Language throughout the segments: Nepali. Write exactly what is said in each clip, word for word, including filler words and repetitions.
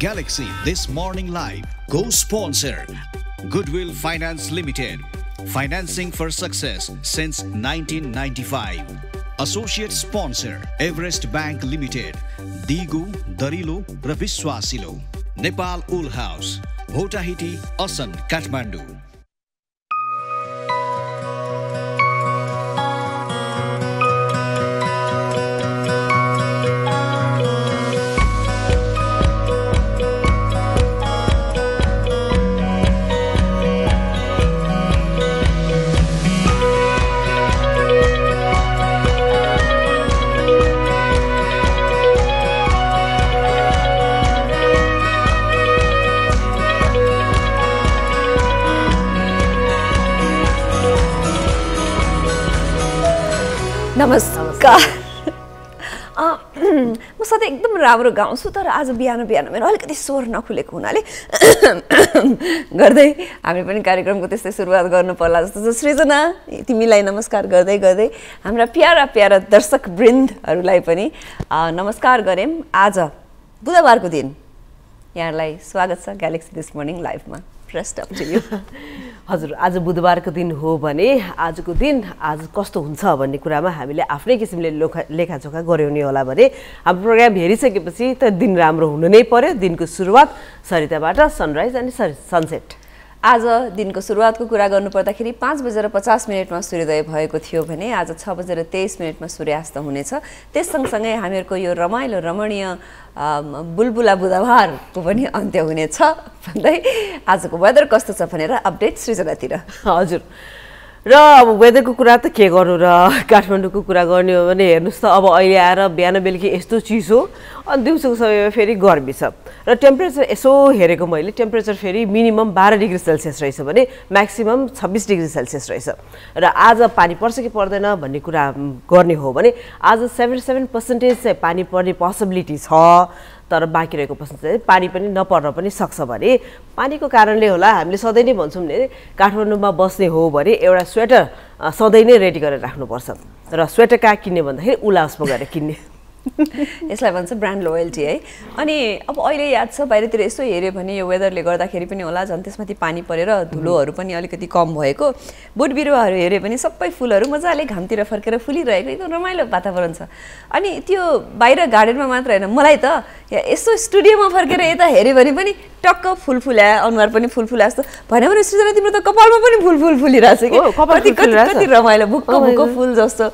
Galaxy This Morning Live co-sponsor Goodwill Finance Limited, financing for success since nineteen ninety-five. Associate sponsor Everest Bank Limited, Digu, Darilo, Rabiswasilo. Nepal Wool House, Bhotahiti, Asan, Kathmandu. नमस्कार म सधैं एकदम राम्रो गाउँछु तर आज बिहान बिहान मेरो अलिकति स्वर नखुलेको हुनाले गर्दै हामी पनि कार्यक्रमको त्यस्तै सुरुवात गर्न पर्ला जस्तो सृजना तिमीलाई नमस्कार गर्दै गर्दै हाम्रा प्यारा प्यारा दर्शक वृन्दहरुलाई पनि नमस्कार गरेम आज बुधबारको दिन यहाँलाई स्वागत छ ग्यालेक्सी दिस मर्निङ लाइभमा Rest up to you. हजुर आज बुधबारको दिन हो भने आजको दिन आज कस्तो हुन्छ भन्ने कुरामा हामीले आफ्नै किसिमले लेखाजोखा गर्यौ नि होला भने हाम्रो प्रोग्राम हेरिसकेपछि त दिन राम्रो हुनु नै पर्यो दिनको सुरुवात सरिताबाट सनराइज अनि सनसेट आज दिनको सुरुवातको कुरा गर्नुपर्दाखेरि पाँच बजेर पचास मिनेटमा सूर्योदय भएको थियो भने आज छ बजेर तेइस मिनेटमा सूर्यास्त हुनेछ त्यस सँगसँगै हामीहरुको यो रमाइलो रमणीय बुलबुला बुधबार को पनि अन्त्य हुनेछ भन्दै आजको वेदर कस्तो छ भनेर अपडेट सृजनातिर हजुर र अब वेदरको कुरा त के गर्नु र काठमाडौँको कुरा गर्ने हो भने हेर्नुस् त अब अहिले आएर बिहान बेलुकी यस्तो चिसो अनि दिउँसोको समयमा फेरि गर्मी छ र टेम्परेचर यसो हेरेको मैले टेम्परेचर फेरि मिनिमम बाह्र डिग्री सेल्सियस रहेछ भने म्याक्सिमम छब्बिस डिग्री सेल्सियस रहेछ र आज पानी पर्छ कि पर्दैन भन्ने कुरा गर्ने हो भने आज सत्तहत्तर प्रतिशत चाहिँ पानी पर्ने पोसिबिलिटी छ तर बाँकी रहेको पर्सेन्टेज पानी पनि नपर्न पनि सक्छ भने पानीको कारणले होला हामीले सधैँ नै भन्छौँ नि काठमाडौँमा बस्ने हो भने एउटा स्वेटर सधैँ नै रेडी गरेर राख्नुपर्छ र स्वेटर कहाँ किन्ने भन्दाखेरि उला हाउसमा गएर किन्ने यसलाई भन्छ ब्रान्ड लोयल्टी है अनि अब अहिले याद छ बाहिरतिर यसो हेर्यो भने यो वेदरले गर्दाखेरि पनि होला झन् त्यसमाथि पानी परेर धुलोहरू पनि अलिकति कम भएको बोट बिरुवाहरू हेर्यो भने सबै फुलहरू मजाले घामतिर फर्केर फुलिरहेको एकदम रमाइलो वातावरण छ अनि त्यो बाहिर गार्डनमा मात्र हैन मलाई त यसो स्टुडियोमा फर्केर यता हेर्यो भने पनि टक्क फुल फुलायो अनुहार पनि फुल फुला जस्तो भने भने सृजना तिम्रो त कपालमा पनि फुल फुल फुलिरहेछ कि कति कति रमाइलो भुक्क भुक्क फुल जस्तो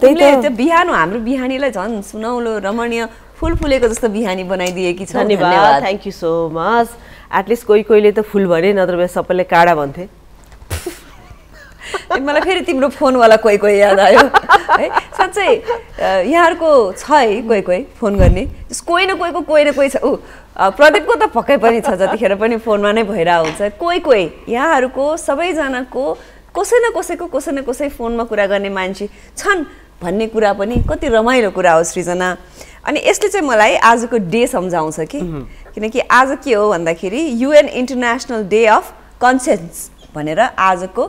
त्यो बिहान हाम्रो बिहानीलाई झन् सुनौलो रमणीय फुल फुलेको जस्तो बिहानी बनाइदिएकी छ धन्यवाद thank you so much at least कोही कोहीले त फुल भने नत्र सबैले काडा भन्थे मलाई फेरि तिम्रो फोन वाला कोही कोही याद आयो है साच्चै यहाँहरुको छ है कोही कोही फोन गर्ने कोही न कोहीको कोही न कोही छ उ प्रोडक्टको त पक्कै पनि छ जतिखेर पनि फोनमा नै भइरा हुन्छ कोही कोही यहाँहरुको सबैजनाको कसै न कसैको कसै न कसै फोनमा कुरा गर्ने मान्छे छन् भन्ने कुरा पनि कति रमाइलो कुरा हो सृजना अनि यसले चाहिँ मलाई आजको डे सम्झाउँछ कि किनकि आज के हो भन्दाखेरि UN international day of conscience भनेर आजको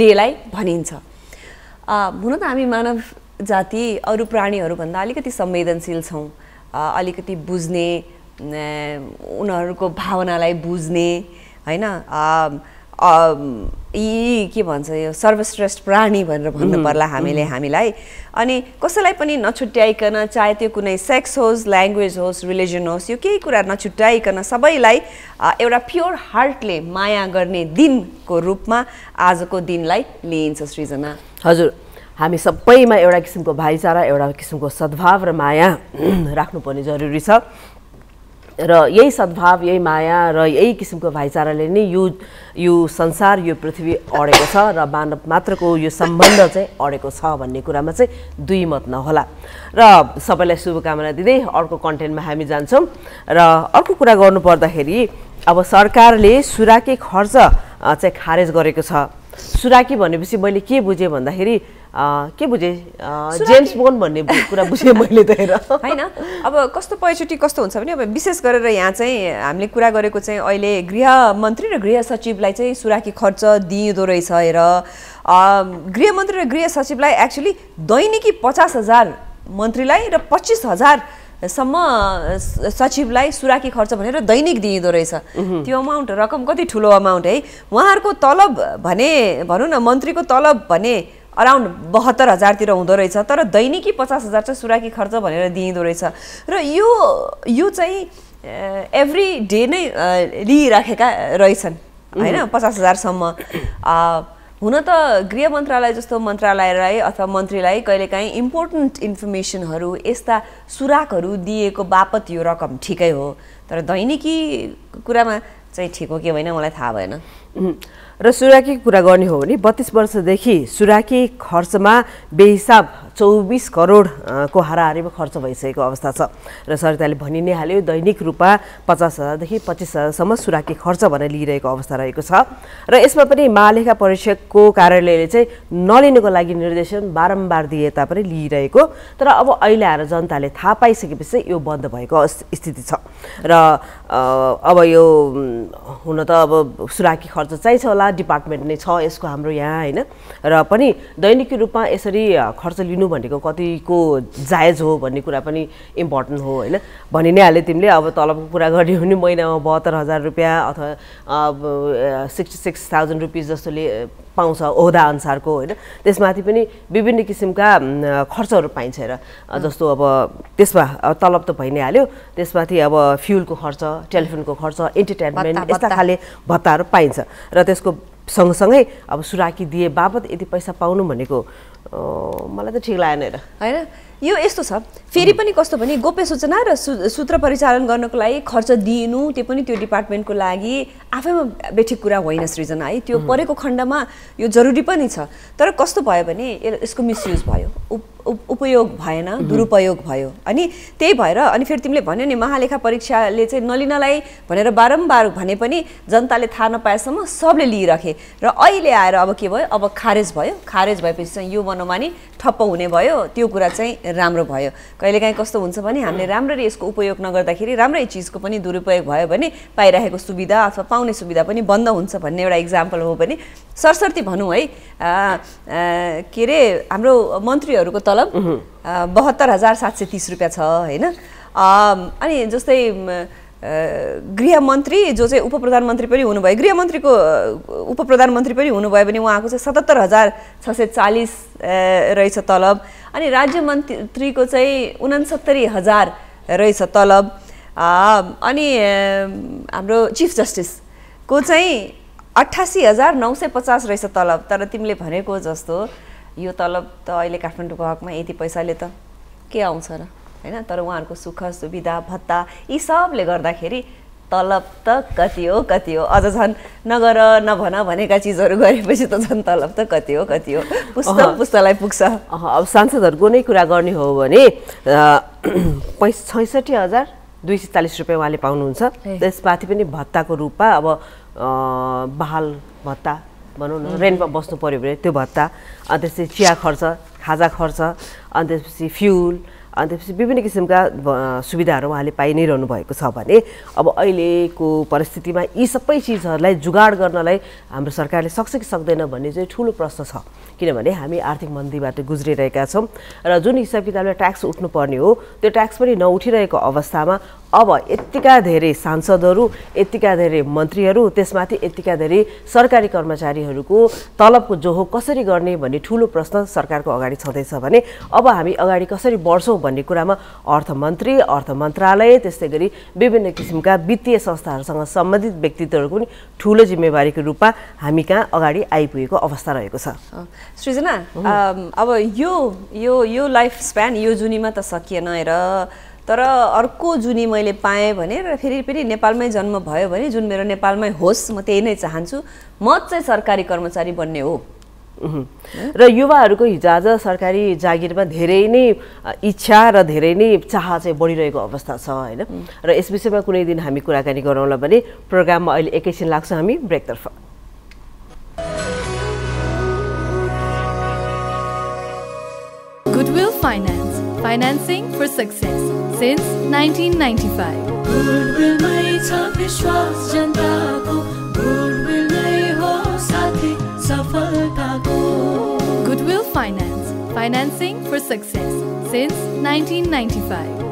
डेलाई भनिन्छ हुन त हामी मानव जाति अरू प्राणीहरु भन्दा अलिकति संवेदनशील छौं अलिकति बुझ्ने उनीहरुको भावनालाई बुझ्ने हैन यी के भन्छ यो सर्वश्रेष्ठ प्राणी भनेर भन्नु पर्ला हामीले हामीलाई अनि कसैलाई पनि नछुट्याइकन चाहे त्यो कुनै सेक्स होस् ल्याङ्ग्वेज होस् रिलिजन होस् यो केही कुरा नछुट्याइकन सबैलाई एउटा प्योर हार्टले माया गर्ने दिनको रूपमा आजको दिनलाई लिइन्छ सृजना हजुर हामी सबैमा एउटा किसिमको भाइचारा एउटा किसिमको सद्भाव र माया राख्नुपर्ने जरुरी छ र यही सद्भाव यही माया र यही किसिमको भाइचाराले नै यो यो संसार यो पृथ्वी अडेको छ र मानव मात्रको यो सम्बन्ध चाहिँ अडेको छ भन्ने कुरामा चाहिँ दुई मत नहोला र सबैलाई शुभकामना दिदै अर्को कन्टेन्टमा हामी जान्छौं र अर्को कुरा गर्नु पर्दाखेरि अब सरकारले सुराकी खर्च चाहिँ खारेज गरेको छ सुराकी भनेपछि मैले के बुझे भन्दाखेरि के बुझे जेम्स बोन्ड भन्ने कुरा बुझे मैले त हेर हैन अब कस्तो पहिचोटी कस्तो हुन्छ भने अब विशेष गरेर यहाँ चाहिँ हामीले कुरा गरेको चाहिँ अहिले गृह मन्त्री र गृह सचिवलाई चाहिँ सुराकी खर्च दिइदो रहेछ हेर गृह मन्त्री र गृह सचिवलाई एक्चुअली दैनिकी पचास हजार मन्त्रीलाई र पच्चीस हजार सम्म सचिवलाई सुराकी खर्च भनेर दैनिक दिइदो रहेछ त्यो अमाउन्ट रकम कति ठूलो अमाउन्ट है उहाँहरुको तलब भने भनु न मन्त्रीको तलब भने अराउन्ड बहत्तर हजार तिर हुँदो रहेछ तर दैनिकी पचास हजार चाहिँ सुराकी खर्च भनेर दिइदो रहेछ र यो यो चाहिँ एभ्री डे नै लिइराखेका रहेछन् हैन पचास हजार सम्म हुन त गृह मन्त्रालय जस्तो मन्त्रालयलाई अथवा मन्त्रीलाई कहिलेकाहीँ इम्पोर्टेन्ट इन्फर्मेसनहरु एस्ता सुराकहरु दिएको बापत यो रकम ठिकै हो तर दैनिकी कुरामा चाहिँ ठीक हो के होइन मलाई थाहा भएन र सुराकी कुरा गर्ने हो भने बत्तीस वर्ष देखि सुराकी खर्चमा बेहिसाब चौबिस करोड को हाराहारीमा खर्च भइसकेको अवस्था छ र सरकारले भनि नै हाल्यो दैनिक रुपा पचास हजार देखि पच्चीस हजार सम्म सुराकी खर्च भनेर लिइरहेको अवस्था रहेको छ र यसमा पनि महालेखा परीक्षकको कार्यालयले चाहिँ नलिनुको लागि निर्देशन बारम्बार दिए तापनि लिइरहेको तर अब अहिले आएर जनताले थाहा पाइसकेपछि यो बन्द भएको स्थिति छ र अब यो हुन त अब सुराकी खर्च चाहिन्छ होला डिपार्टमेन्ट नै छ यसको हाम्रो यहाँ हैन र पनि दैनिकी रुपमा यसरी खर्च लिनु भनेको कतिको जायज हो भन्ने कुरा पनि इम्पोर्टेन्ट हो हैन भनि नै हाले तिमीले अब तलबको कुरा गर्यो भने महिनामा बहत्तर हजार रुपैयाँ अथवा छियासठी हजार रुपैयाँ जस्तोले पाउँछ ओहदा अनुसारको हैन त्यसमाथि पनि विभिन्न किसिमका खर्चहरु पाइन्छ र जस्तो अब त्यसमा तलब त भइ नै हाल्यो त्यसमाथि अब फ्युलको खर्च टेलिफोनको खर्च एन्टरटेनमेन्ट यस्ता खाले भत्ताहरु पाइन्छ र त्यसको सँगसँगै अब सुराकी दिए बापत यति पैसा पाउनु भनेको मलाई त ठीक लागेन र हैन यो यस्तो छ फेरि पनि कस्तो भने गोप्य सूचना र सूत्र परिचालन गर्नको लागि खर्च दिइनु त्यो पनि त्यो डिपार्टमेन्टको लागि आफैमा बेठिक कुरा होइन सृजना है त्यो परेको खण्डमा यो जरुरी पनि छ तर कस्तो भयो भने यसको मिसयुज भयो उपयोग भएन दुरुपयोग भयो अनि त्यही भएर अनि फेरि तिमीले भन्यो नि महालेखा परीक्षाले चाहिँ नलिनलाई भनेर बारम्बार भने पनि जनताले थाहा नपाएसम्म सबले लिइराखे र अहिले आएर अब के भयो अब खारेज भयो खारेज भएपछि चाहिँ यो मनोमानी ठप्प हुने भयो त्यो कुरा चाहिँ राम्रो भयो कहिलेकाहीँ कस्तो हुन्छ भने हामीले राम्ररी यसको उपयोग नगर्दाखेरि राम्रै चीजको पनि दुरुपयोग भयो भने पाइरहेको सुविधा अथवा पाउने सुविधा पनि बन्द हुन्छ भन्ने एउटा एक्जाम्पल हो भने सरसर्ती भनौं है के रे हाम्रो मन्त्रीहरुको तलब बहत्तर हजार सात सय तीस रुपैयाँ छ हैन अनि जस्तै गृह मन्त्री जो चाहिँ उप प्रधानमन्त्री पनि हुनुभयो गृह मन्त्रीको उप प्रधानमन्त्री पनि हुनुभयो भने उहाँको चाहिँ सतहत्तर हजार छ सय चालीस रहेछ तलब अनि राज्य मन्त्रीको चाहिँ उनन्सत्तरी हजार रहेछ तलब अनि हाम्रो चीफ जस्टिस को चाहिँ अठासी हजार नौ सय पचास रहेछ तलब तर तिमीले भनेको जस्तो यो तलब त अहिले काठमाडौँको हकमा यति पैसाले त के आउँछ र हैन तर उहाँहरुको सुख सुविधा भत्ता यी सबले गर्दाखेरि तलब त कति हो कति हो अझ झन् नगर नभन भनेका चीजहरु गरेपछि त झन् तलब त कति हो कति हो पुस्तक पुस्तकलाई पुग्छ अब सांसदहरुको नै कुरा गर्ने हो भने छैसठी हजार दुई सय चालीस रुपैयाँ वाले पाउनुहुन्छ त्यसमाथि पनि भत्ताको रुपमा अब बहाल भत्ता भनौं न रेन्टमा बस्नु पर्यो भने त्यो भत्ता अनि त्यसपछि चिया खर्च खाजा खर्च अनि त्यसपछि फ्युल अनि त्यसपछि विभिन्न किसिमका सुविधाहरु उहाँले पाइ नै रहनु भएको छ भने अब अहिलेको परिस्थितिमा यी सबै चीजहरुलाई जुगाड गर्नलाई हाम्रो सरकारले सक्छ कि सक्दैन भन्ने चाहिँ ठूलो प्रश्न छ किनभने हामी आर्थिक मन्दीबाट गुज्रिरहेका छौं र जुन हिसाब किताबले ट्याक्स उठ्नु पर्ने हो त्यो ट्याक्स पनि नउठिरहेको अवस्थामा अब यतिका धेरै सांसदहरु यतिका धेरै मन्त्रीहरु त्यसमाथि यतिका धेरै सरकारी कर्मचारीहरुको तलबको जोहो कसरी गर्ने भन्ने ठूलो प्रश्न सरकारको अगाडि छँदै छ भने अब हामी अगाडि कसरी बढ्छौं भन्ने कुरामा अर्थमन्त्री अर्थ मन्त्रालय त्यसैगरी विभिन्न किसिमका वित्तीय संस्थाहरुसँग सम्बन्धित व्यक्तित्वहरुको पनि ठूलो जिम्मेवारीको रूपमा हामी कहाँ अगाडि आइपुगेको अवस्था रहेको छ सृजना अब यो यो यो लाइफ स्प्यान यो जुनीमा त सकिएन र तर अर्को जुनी मैले पाए भनेर फेरि पनि नेपालमै जन्म भयो भने जुन मेरो नेपालमै होस् म त्यही नै चाहन्छु म चाहिँ सरकारी कर्मचारी बन्ने हो र युवाहरुको हिजोआज सरकारी जागिरमा धेरै नै इच्छा र धेरै नै चाह चाहिँ बढिरहेको अवस्था छ हैन र यस विषयमा कुनै दिन हामी कुराकानी गरौँला भने प्रोग्राममा अहिले एकैछिन लाग्छ हामी ब्रेकतर्फ Goodwill Finance Financing for Success since nineteen ninety-five. Goodwill mai chha vishwas janta ko, Goodwill mai ho saathi safalta ko. Goodwill Finance, financing for success since nineteen ninety-five.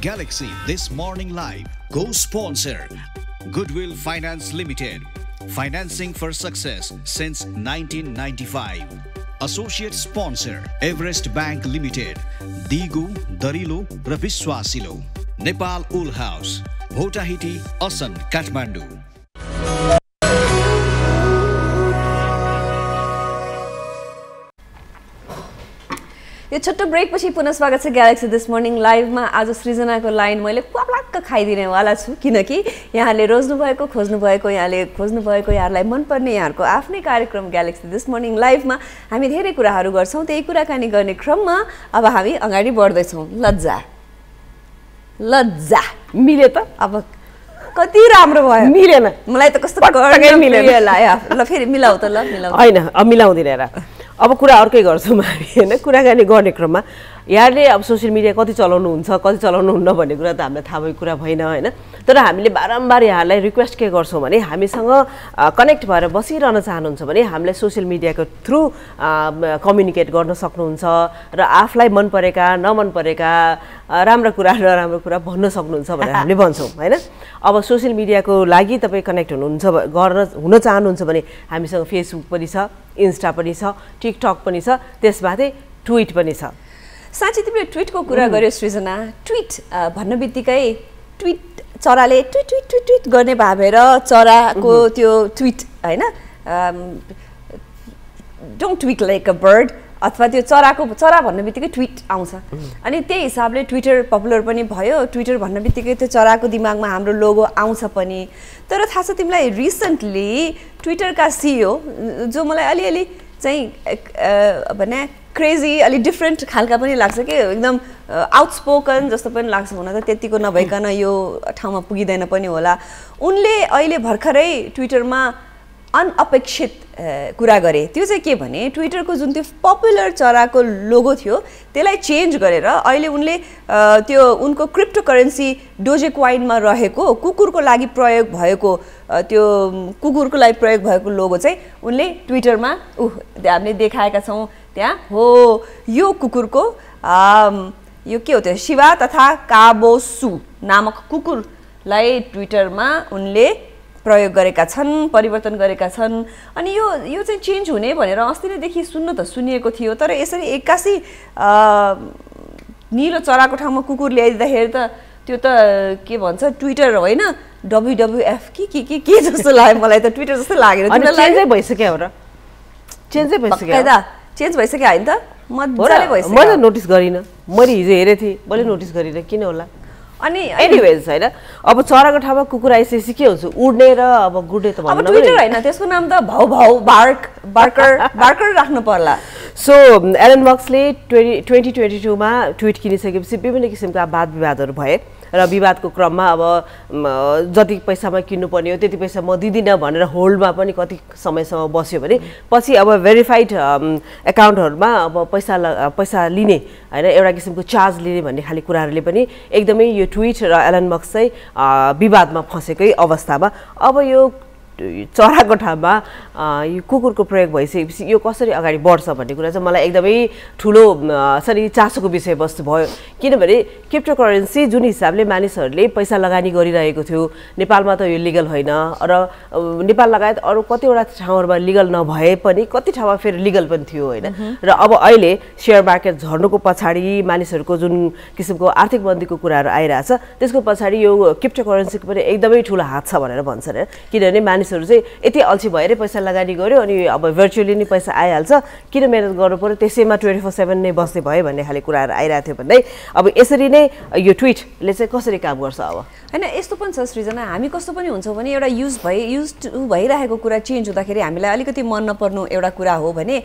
Galaxy This Morning Live co-sponsor Goodwill Finance Limited, financing for success since nineteen ninety-five. Associate sponsor Everest Bank Limited, Digu, Darilo ra Viswasilo. Nepal Wool House, Bhotahiti, Asan, Kathmandu. यो छोटो ब्रेक पछि पुनः स्वागत छ ग्यालेक्सी दिस मर्निङ लाइभमा. आज सृजनाको लाइन मैले क्वाक्क खाइदिने वाला छु किनकि यहाँले रोज्नु भएको खोज्नु भएको यहाँले खोज्नु भएको यहाँलाई मनपर्ने यहाँको आफ्नै कार्यक्रम ग्यालेक्सी दिस मर्निङ लाइभमा हामी धेरै कुराहरू गर्छौं. त्यही कुराकानी गर्ने क्रममा अब हामी अगाडि बढ्दै छौं. लज्जा लज्जा मिले त अब कति राम्रो भयो. मिलेन मलाई त कस्तो गर्दै मिलेन ल फेरि मिलाउ त ल मिलाउ हैन अब मिलाउँदिन र अब कुरा अर्कै गर्छौं हामी हैन. कुराकानी गर्ने क्रममा यहाँले अब सोशल मिडिया कति चलाउनु हुन्छ कति चलाउनु हुन्न भन्ने कुरा त हामीलाई थाहा भएको कुरा भएन हैन. तर हामीले बारम्बार यहाँलाई रिक्वेस्ट के गर्छौं भने हामीसँग कनेक्ट भएर बसिरहन चाहनुहुन्छ भने हामीलाई सोशल मिडियाको थ्रु कम्युनिकेट गर्न सक्नुहुन्छ र आफलाई मन परेका नमन परेका राम्रो कुरा नराम्रो कुरा भन्न सक्नुहुन्छ भनेर हामीले भन्छौं हैन. अब सोशल मिडियाको लागि तपाई कनेक्ट हुनुहुन्छ गर्न हुन चाहनुहुन्छ भने हामीसँग फेसबुक पनि छ, इन्स्टा पनि छ, टिकटक पनि छ, त्यसबादै ट्वीट पनि छ. साँच्चै तिमीले ट्वीटको कुरा गर्यो सृजना. ट्वीट भन्नबित्तिकै ट्वीट चराले ट्वीट ट्वीट ट्वीट ट्वीट गर्ने भाबेर चराको त्यो ट्वीट हैन. Don't tweet like a bird अथवा त्यो चराको चरा भन्नबित्तिकै ट्वीट आउँछ अनि त्यही हिसाबले ट्विटर पपुलर पनि भयो. ट्विटर भन्नबित्तिकै त्यो चराको दिमागमा हाम्रो लोगो आउँछ पनि. तर थाहा छ तिमीलाई रिसेन्टली ट्विटरका सीईओ जो मलाई अलिअलि चाहिँ भने क्रेजी अलि डिफ्रेन्ट खालका पनि लाग्छ के एकदम आउटस्पोकन जस्तो पनि लाग्छ. हुन त त्यतिको नभइकन यो ठाउँमा पुगिदैन पनि होला. उनले अहिले भर्खरै ट्विटरमा अनअपेक्षित कुरा गरे. त्यो चाहिँ के भने ट्विटरको जुन त्यो पपुलर चराको लोगो थियो त्यसलाई चेन्ज गरेर अहिले उनले त्यो उनको क्रिप्टो करेन्सी डोजे क्वाइनमा रहेको कुकुरको लागि प्रयोग भएको त्यो कुकुरको लागि प्रयोग भएको लोगो चाहिँ उनले ट्विटरमा उ हामीले देखाएका छौँ. त्यहाँ हो यो कुकुरको यो के हो त्यो शिवा तथा काबोसु नामक कुकुरलाई ट्विटरमा उनले प्रयोग गरेका छन्, परिवर्तन गरेका छन्. अनि यो यो चाहिँ चेन्ज हुने भनेर अस्ति नैदेखि सुन्न त सुनिएको थियो. तर यसरी एक्कासी नीलो चराको ठाउँमा कुकुर ल्याइदिँदाखेरि त त्यो त के भन्छ ट्विटर होइन डब्ल्युडब्ल्युएफ कि के के के जस्तो लाग्यो. मलाई त ट्विटर जस्तो लागेन. चेन्जै भइसक्यो र चेन्जै भइसक्यो हैन. चेन्ज भइसक्यो हैन त मजाले भइसक्यो. मैले नोटिस गरिनँ. मैले हिजो हेरेको थिएँ. मैले नोटिस गरिनँ किन होला. अनि एनीवेज हैन अब चराको ठाउँमा कुकुर आइसकेपछि के हुन्छ उड्ने र अब गुड्ने त भन्नु पर्यो. अब ट्विटर हैन त्यसको नाम त भाउ भाउ बार्क बार्कर बार्कर राख्नु पर्ला. सो एलन मक्सले ट्वेन्टी ट्वेन्टी टू मा ट्वीट किनिसकेपछि विभिन्न किसिमका वाद विवादहरू भए र विवादको क्रममा अब जति पैसामा किन्नु पर्ने हो त्यति पैसा म दिदिन भनेर होल्डमा पनि कति समयसम्म बस्यो भने पछि अब भेरिफाइड एकाउन्टहरुमा अब पैसा पैसा लिने हैन एउटा किसिमको चार्ज लिने भन्ने खाली कुराहरुले पनि एकदमै यो ट्वीट र एलन मक्स चाहिँ विवादमा फसेकै अवस्थामा अब यो चराको ठाउँमा यो कुकुरको प्रयोग भइसकेपछि यो कसरी अगाडि बढ्छ भन्ने कुरा चाहिँ मलाई एकदमै ठुलो सरी चासोको विषयवस्तु भयो. किनभने क्रिप्टो करेन्सी जुन हिसाबले मानिसहरूले पैसा लगानी गरिरहेको थियो नेपालमा त यो लिगल होइन र नेपाल लगायत अरू कतिवटा ठाउँहरूमा लिगल नभए पनि कति ठाउँमा फेरि लिगल पनि थियो होइन. र अब अहिले सेयर मार्केट झर्नुको पछाडि मानिसहरूको जुन किसिमको आर्थिक मन्दीको कुराहरू आइरहेछ त्यसको पछाडि यो क्रिप्टो करेन्सीको पनि एकदमै ठुलो हात छ भनेर भन्छन्. किनभने मानिस यति अल्छी भएरै पैसा लगानी गर्यो अनि अब भर्चुअली नै पैसा आइहाल्छ किन मेहनत गर्नु पर्यो त्यसैमा ट्वेन्टी फोर सेभेन नै बस्ने भयो भन्ने खाले कुराहरू आइरहेको थियो भन्दै अब यसरी नै यो ट्विटले चाहिँ कसरी काम गर्छ अब होइन. यस्तो पनि छ सृजना हामी कस्तो पनि हुन्छौँ भने एउटा युज भइ युज भइरहेको कुरा चेन्ज हुँदाखेरि हामीलाई अलिकति मन नपर्नु एउटा कुरा हो भने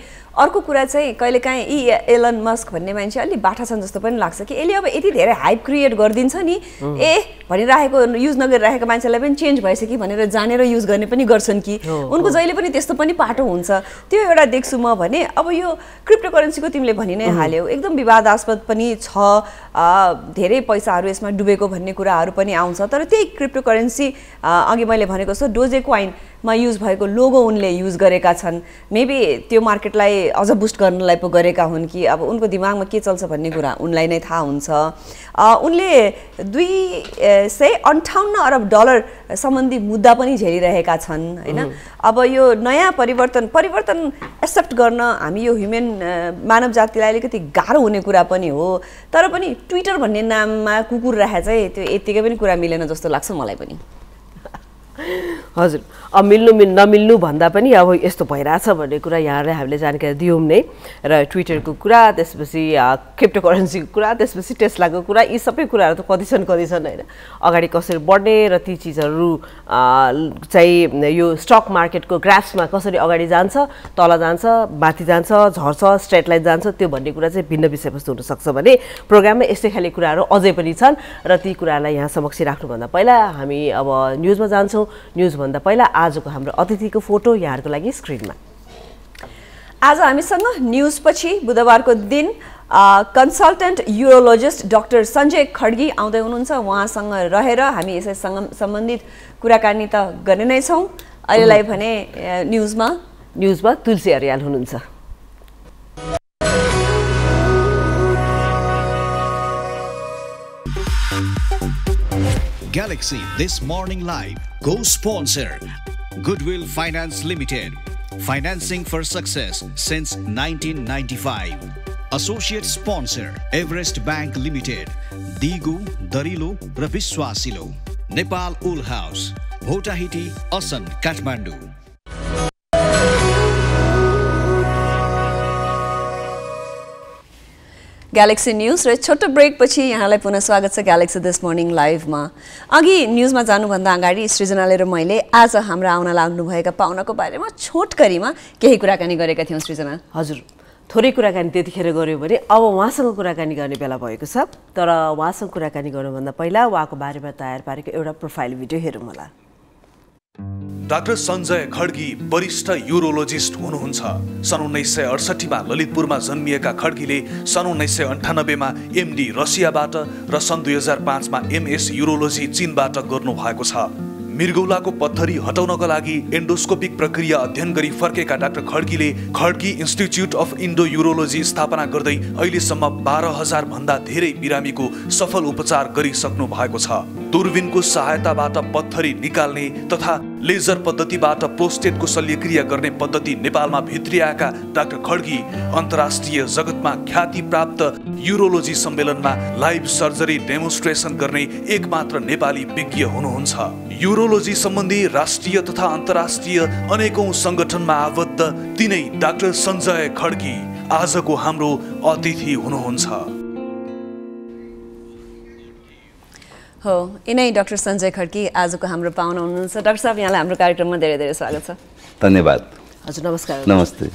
अर्को कुरा चाहिँ कहिलेकाहीँ यी एलन मस्क भन्ने मान्छे अलिक बाठा छन् जस्तो पनि लाग्छ कि यसले अब यति धेरै हाइप क्रिएट गरिदिन्छ नि ए भनिरहेको युज नगरिरहेको मान्छेलाई पनि चेन्ज भइसक्यो भनेर जानेर युज गर्ने पनि गर्छन् कि उनको जहिले पनि त्यस्तो पनि पाटो हुन्छ. त्यो एउटा देख्छु म भने अब यो क्रिप्टो करेन्सीको तिमीले भनि नै हाल्यौ एकदम विवादास्पद पनि छ. धेरै पैसाहरू यसमा डुबेको भन्ने कुराहरू पनि आउँछ. तर त्यही क्रिप्टो करेन्सी अघि मैले भनेको जस्तो डोजे क्वाइन मा युज भएको लोगो उनले युज गरेका छन् मेबी त्यो मार्केटलाई अझ बूस्ट गर्नलाई पो गरेका हुन् कि अब उनको दिमागमा के चल्छ भन्ने कुरा उनलाई नै थाहा हुन्छ उनले दुई सय अन्ठाउन्न अरब डलर सम्बन्धी मुद्दा पनि झेलिरहेका छन् हैन अब यो नयाँ परिवर्तन परिवर्तन एक्सेप्ट गर्न हामी यो ह्युमन मानव जातिलाई अलिकति गाह्रो हुने कुरा पनि हो तर पनि ट्विटर भन्ने नाममा कुकुर राखे चाहिँ त्यो यतिकै पनि कुरा मिलेन जस्तो लाग्छ मलाई पनि हजुर अब मिल्नु नमिल्नु भन्दा पनि अब यस्तो भइराछ भन्ने कुरा यहाँले हामीले जानकारी दियौं नै र ट्विटरको कुरा त्यसपछि क्रिप्टो करेन्सीको कुरा त्यसपछि टेस्लाको कुरा यी सबै कुराहरु त कति छन् कति छन् हैन अगाडि कसरी बढ्ने र ती चीजहरु चाहिँ यो स्टक मार्केटको ग्राफ्समा कसरी अगाडि जान्छ तल जान्छ माथि जान्छ झर्छ स्ट्रेट लाइन जान्छ त्यो भन्ने कुरा चाहिँ भिन्न विषयवस्तु हुन सक्छ भने प्रोग्राममा यस्तै खाली कुराहरु अझै पनि छन् र ती कुरालाई यहाँ समक्ष राख्नु भन्दा पहिला हामी अब न्यूजमा जान्छौं न्यूज भन्दा पहिला आजको हाम्रो अतिथिको फोटो यहाँहरुको लागि स्क्रिनमा आज हामीसँग न्यूज पछि बुधबारको दिन consultant urologist doctor Sanjay Khadgi आउँदै हुनुहुन्छ उहाँसँग रहेर हामी यसैसँग सम्बन्धित कुराकानी त गर्ने नै छौं अहिलेलाई भने न्यूजमा न्यूजमा तुलसी अर्याल हुनुहुन्छ Galaxy This Morning Live co-sponsor Goodwill Finance Limited Financing for Success since nineteen ninety-five Associate Sponsor Everest Bank Limited Digu, Darilo, Raviswasilo Nepal Wool House Hotahiti, Asan, Kathmandu Galaxy News र छोटो ब्रेक पछि यहाँलाई पुनः स्वागत छ Galaxy This Morning Live मा अघि न्यूजमा जानु भन्दा अगाडि सृजनाले र मैले आज हाम्रो आउन लाग्नु भएका पाहुनाको बारेमा छोटकरीमा केही कुराकानी गरेका थियौ सृजना हजुर थोरै कुराकानी त्यतिखेर गर्यो भने अब उहाँसँग कुराकानी गर्ने बेला भएको छ तर उहाँसँग कुराकानी गर्नु भन्दा पहिला उहाँको बारेमा तयार पारेको एउटा प्रोफाइल भिडियो हेरौँ होला डाक्टर संजय खड्गी वरिष्ठ यूरोलोजिस्ट हुनुहुन्छ सन् उन्नाइस सय अठसट्ठी मा ललितपुरमा जन्मिएका खड्गीले सन् उन्नाइस सय अन्ठानब्बे मा एमडी रसियाबाट र सन् दुई हजार पाँच मा एमएस यूरोलोजी चीनबाट गर्नु भएको छ मृगौलाको पत्थरी हटाउनका लागि एन्डोस्कोपिक प्रक्रिया अध्ययन गरी फर्केका डाक्टर खड्गीले Khadgi institute of endo urology स्थापना गर्दै अहिलेसम्म बाह्र हजार भन्दा धेरै बिरामीको सफल उपचार गरिसक्नु भएको छ दूरबीनको सहायताबाट पत्थरी निकाल्ने तथा लेजर पद्धतिबाट प्रोस्टेटको शल्यक्रिया गर्ने पद्धति नेपालमा भित्रिएका डाक्टर खड्गी अन्तर्राष्ट्रिय जगतमा ख्याति प्राप्त यूरोलोजी सम्मेलनमा लाइभ सर्जरी डेमोन्स्ट्रेसन गर्ने एकमात्र नेपाली विज्ञ हुनुहुन्छ यूरोलोजी सम्बन्धी राष्ट्रिय तथा अन्तर्राष्ट्रिय अनेकौं संगठनमा आबद्ध तिनै डाक्टर संजय खड्गी आजको हाम्रो अतिथि हुनुहुन्छ हो इनै डाक्टर संजय खड्गी आजको हाम्रो पाहुना हुनुहुन्छ डाक्टर साहब यहाँलाई हाम्रो कार्यक्रममा धेरै धेरै स्वागत छ धन्यवाद हजुर नमस्कार नमस्ते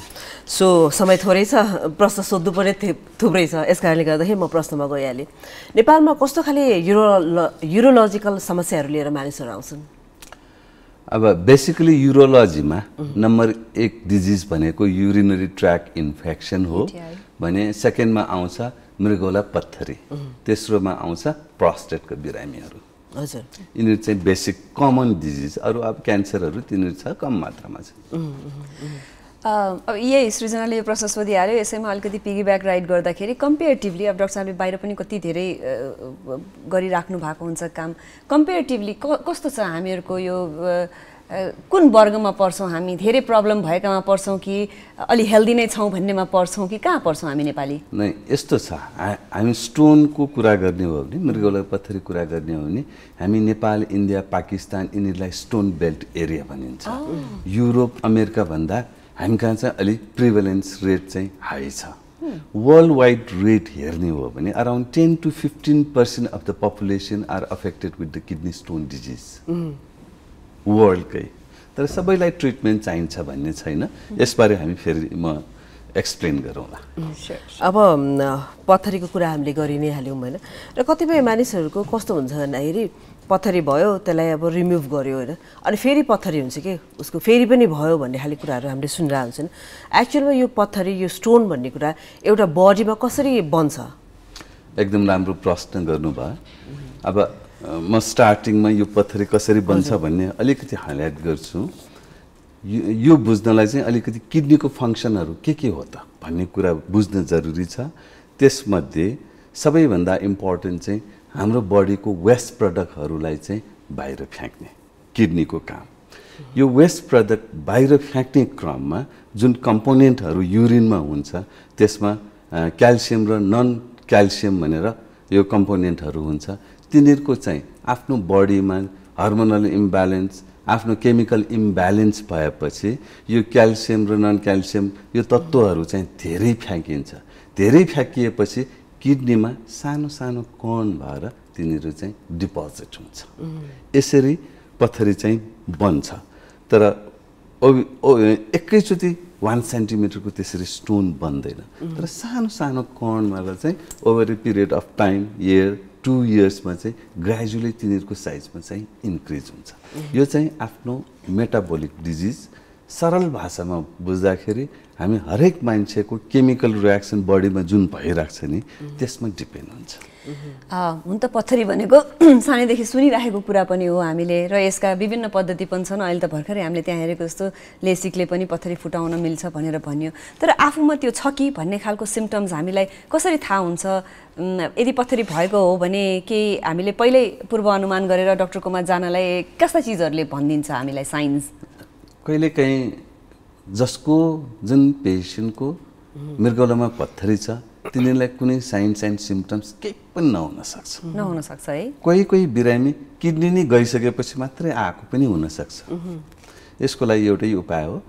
सो समय थोरै छ प्रश्न सोध्नु पर्ने थुप्रै छ यसकारणले गर्दाखेरि म प्रश्नमा गइहाले नेपालमा कस्तो खाले यूरो यूरोलोजिकल समस्याहरू लिएर मानिसहरू आउँछन् अब बेसिकली यूरोलोजीमा नम्बर एक डिजीज भनेको यूरिनरी ट्र्याक इन्फेक्सन हो भने सेकेन्डमा आउँछ मृगौला पत्थरी तेस्रोमा आउँछ प्रोस्टेटको बिरामीहरू हजुर यिनीहरु चाहिँ बेसिक कमन डिजीज अरु अब क्यान्सरहरू तिनीहरु छ कम मात्रामा छ अब यही सृजनाले यो प्रश्न सोधिहाल्यो यसैमा अलिकति पिगी ब्याक राइड गर्दाखेरि कम्पेरेटिभली अब डाक्टर साहबले बाहिर पनि कति धेरै गरिराख्नु भएको हुन्छ काम कम्पेरेटिभली कस्तो छ हामीहरुको यो कुन वर्गमा पर्छौं हामी धेरै प्रब्लम भएकामा पर्छौं कि अलि हेल्दी नै छौं भन्नेमा पर्छौं कि कहाँ पर्छौं हामी नेपाली नै यस्तो छ हामी स्टोनको कुरा गर्ने हो भने मृगौला पत्थरी कुरा गर्ने हो भने हामी नेपाल इन्डिया पाकिस्तान यिनीलाई स्टोन बेल्ट एरिया भनिन्छ युरोप अमेरिका भन्दा हामी कहाँ चाहिँ अलिक प्रिभलेन्स रेट चाहिँ हाई छ वर्ल्ड वाइड रेट हेर्ने हो भने around ten to fifteen percent of the population are affected with the kidney stone disease वर्ल्डकै तर सबैलाई ट्रिटमेन्ट चाहिन्छ भन्ने छैन यसबारे हामी फेरि म एक्सप्लेन गरौँला अब पत्थरीको कुरा हामीले गरि नै हाल्यौँ होइन र कतिपय मानिसहरूको कस्तो हुन्छ भन्दाखेरि पत्थरी भयो त्यसलाई अब रिमुभ गर्यो हैन अनि फेरि पत्थरी हुन्छ के उसको फेरि पनि भयो भन्ने खाली कुराहरु हामीले सुनिरा हुन्छन् एक्चुअलमा यो पत्थरी यो स्टोन भन्ने कुरा एउटा बडीमा कसरी बन्छ एकदम राम्रो प्रश्न गर्नुभयो अब म स्टार्टिङमा यो पत्थरी कसरी बन्छ भन्ने अलिकति हाइलाइट गर्छु यो बुझ्नलाई चाहिँ अलिकति किडनीको फंक्शनहरु के के हो त भन्ने कुरा बुझ्न जरुरी छ त्यसमध्ये सबैभन्दा इम्पोर्टेन्ट चाहिँ हाम्रो बडीको वेस्ट प्रोडक्टहरुलाई चाहिँ बाहिर फ्याँक्ने किडनीको काम यो वेस्ट प्रोडक्ट बाहिर फ्याँक्ने क्रममा जुन कम्पोनेन्टहरु युरिनमा हुन्छ त्यसमा क्याल्सियम र नन क्याल्सियम भनेर यो कम्पोनेन्टहरु हुन्छ तिनीहरुको चाहिँ आफ्नो बडीमा हार्मोनल इम्ब्यालेन्स आफ्नो केमिकल इम्ब्यालेन्स भएपछि यो क्याल्सियम र नन क्याल्सियम यो तत्वहरु चाहिँ धेरै फ्याँकिन्छ धेरै फ्याँकिएपछि किडनीमा सानो सानो कण भएर तिनीहरु चाहिँ डिपोजिट हुन्छ यसरी पत्थरी चाहिँ बन्छ तर एकैचोटी one centimeter को त्यसरी स्टोन बन्दैन तर सानो सानो कण भएर चाहिँ over a period of time year two years में से gradually तीनर को size में से increase होना चाहिए। यो चाहिए अपनो metabolic disease सरल भाषा में बुझा केरी हमें हर एक मानचे को chemical reaction body में जून पाये रखते नहीं तेज़ में depend होना चाहिए। आ उन तो पत्थरी बनेगो साने देखिए सुनी रहेगो पूरा पनी हो आमिले रो इसका विभिन्न पद्धति पंचन आयल तब भरकर आमले त्याह रे कुछ तो लेसिक ले पनी पत्थरी फुटाऊँ ना मिल सा पने र बनियो तर आफूमत यो छकी भन्ने खाल को symptoms आमिले कसरी था उनसा यदि पत्थरी भएको हो भने के हामीले पहिले पूर्वानुमान गरेर डाक्टरकोमा जानलाई कस्ता चीजहरुले भन्दिन्छ हामीलाई साइन्स कहिले कहीं जसको जुन पेशेन्टको मृगौलामा पत्थरी छ तिनीलाई कुनै साइन्स एन्ड सिम्पटम्स के पनि नहुन सक्छ नहुन सक्छ है कोही कोही बिरामी किडनी नै गइसकेपछि मात्रै आको पनि हुन सक्छ यसको लागि एउटै उपाय हो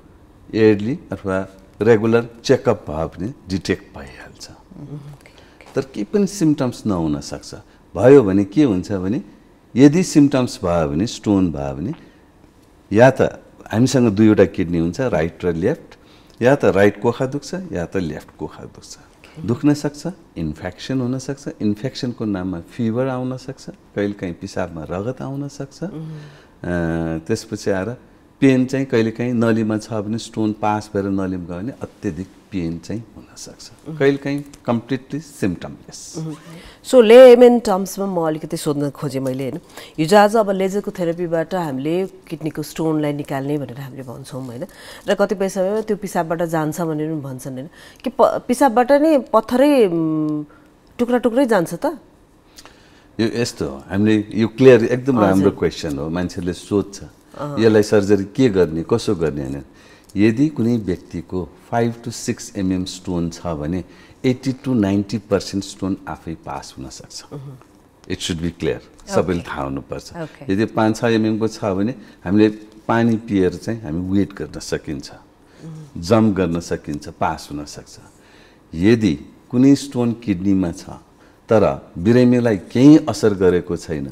इयरली अथवा रेगुलर चेकअप भए पनि डिटेक्ट भइहाल्छ तर के पनि सिम्पटम्स नहुन सक्छ भयो भने के हुन्छ भने यदि सिम्पटम्स भयो भने स्टोन भयो भने या त हामीसँग दुईवटा किडनी हुन्छ राइट र लेफ्ट या त राइट कोखा दुख्छ या त लेफ्ट कोखा दुख्छ दुख्न सक्छ इन्फेक्सन हुन सक्छ इन्फेक्सनको नाममा फिभर आउन सक्छ कहिलेकाहीँ पिसाबमा रगत आउन सक्छ त्यसपछि आएर पेन चाहिँ कहिलेकाहीँ नलीमा छ भने स्टोन पास भएर नलीमा गयो भने अत्यधिक पेन चाहिँ हुन सक्छ कहिलेकाहीँ कम्प्लिटली सिम्पटमलेस सो लेमन टर्म्समा म अलिकति सोध्न खोजे मैले हैन हिजो आज अब लेजरको थेरापीबाट हामीले किडनीको स्टोनलाई निकाल्ने भनेर हामीले भन्छौँ हैन र कतिपय समयमा त्यो पिसाबबाट जान्छ भनेर पनि भन्छन् हैन कि पिसाबबाट नै पत्थरै टुक्रा टुक्रै जान्छ त यो यस्तो हो हामीले यो क्लियर एकदम राम्रो क्वेशन हो मान्छेले सोध्छ यसलाई सर्जरी के गर्ने कसो गर्ने हैन यदि कुनै व्यक्तिको five to six millimeter stone छ भने eighty to ninety percent stone आफै पास हुन सक्छ इट शुड बी क्लियर सबैले थाहा हुनु पर्छ यदि five to six millimeter को छ भने हामीले पानी पिएर चाहिँ हामी वेट गर्न सकिन्छ जम्प गर्न सकिन्छ पास हुन सक्छ यदि कुनै स्टोन किडनीमा छ तर बिरामीलाई केही असर गरेको छैन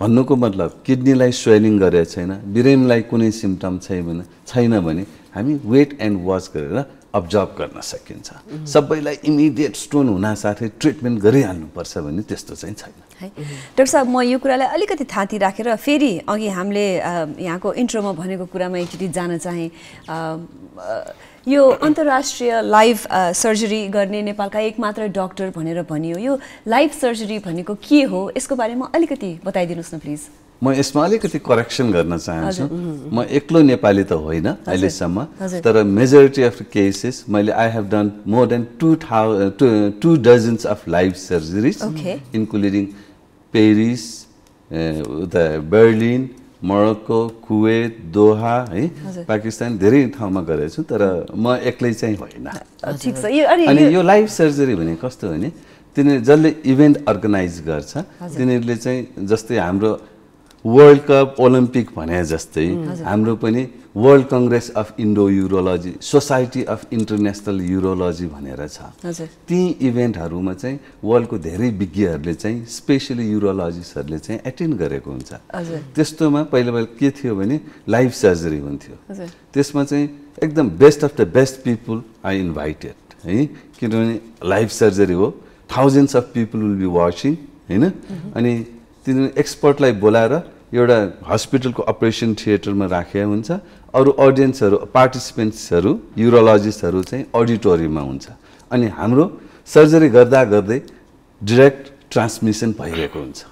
भन्नुको मतलब किडनीलाई स्वेलिङ गरे छैन बिरामीलाई कुनै सिम्पटम छैन छैन भने हामी वेट एन्ड वाच गरेर अब्जर्भ गर्न सकिन्छ सबैलाई इमिडिएट स्टोन हुना साथै ट्रिटमेन्ट गरिहाल्नु पर्छ भन्ने त्यस्तो चाहिँ छैन है डाक्टर साहब म यो कुरालाई अलिकति थाती राखेर फेरि अघि हामीले यहाँको इन्ट्रोमा भनेको कुरामा एकचोटी जान चाहे यो अन्तर्राष्ट्रिय लाइभ सर्जरी गर्ने नेपालका एकमात्र डाक्टर भनेर भनियो यो लाइभ सर्जरी भनेको के हो यसको बारेमा अलिकति बताइदिनुस् न प्लिज म यसमा अलिकति करेक्सन गर्न चाहन्छु म एक्लो नेपाली त होइन अहिलेसम्म तर मेजोरिटी अफ केसेस मैले I have done more than two dozens of live surgeries including Paris उता बर्लिन मोरक्को कुवेत दोहा है पाकिस्तान धेरै ठाउँमा गरेको छु तर म एक्लै चाहिँ होइन ठीक छ अनि यो लाइभ सर्जरी भने कस्तो हो नि तिनीहरु जसले इभेन्ट अर्गनाइज गर्छ तिनीहरुले चाहिँ जस्तै हाम्रो वर्ल्ड कप ओलम्पिक भने जस्तै हाम्रो पनि world congress of Indo urology society of international urology भनेर छ ती इभेन्टहरुमा चाहिँ वर्ल्डको धेरै विज्ञहरूले चाहिँ स्पेशली युरोलोजिस्टहरुले चाहिँ एटेन्ड गरेको हुन्छ त्यस्तोमा पहिला पहिला के थियो भने लाइभ सर्जरी हुन्थ्यो त्यसमा चाहिँ एकदम best of the best people I invited है किनभने लाइभ सर्जरी हो thousands of people will be watching हैन अनि तिनीहरु एक्सपर्टलाई बोलाएर एउटा हस्पिटलको अपरेसन थिएटरमा राखेको हुन्छ अरु ऑडियन्सहरु पार्टिसिपेन्ट्सहरु युरोलोजिस्टहरु चाहिँ ऑडिटोरियममा हुन्छ अनि हाम्रो सर्जरी गर्दा गर्दै डाइरेक्ट ट्रान्समिसन भइरहेको हुन्छ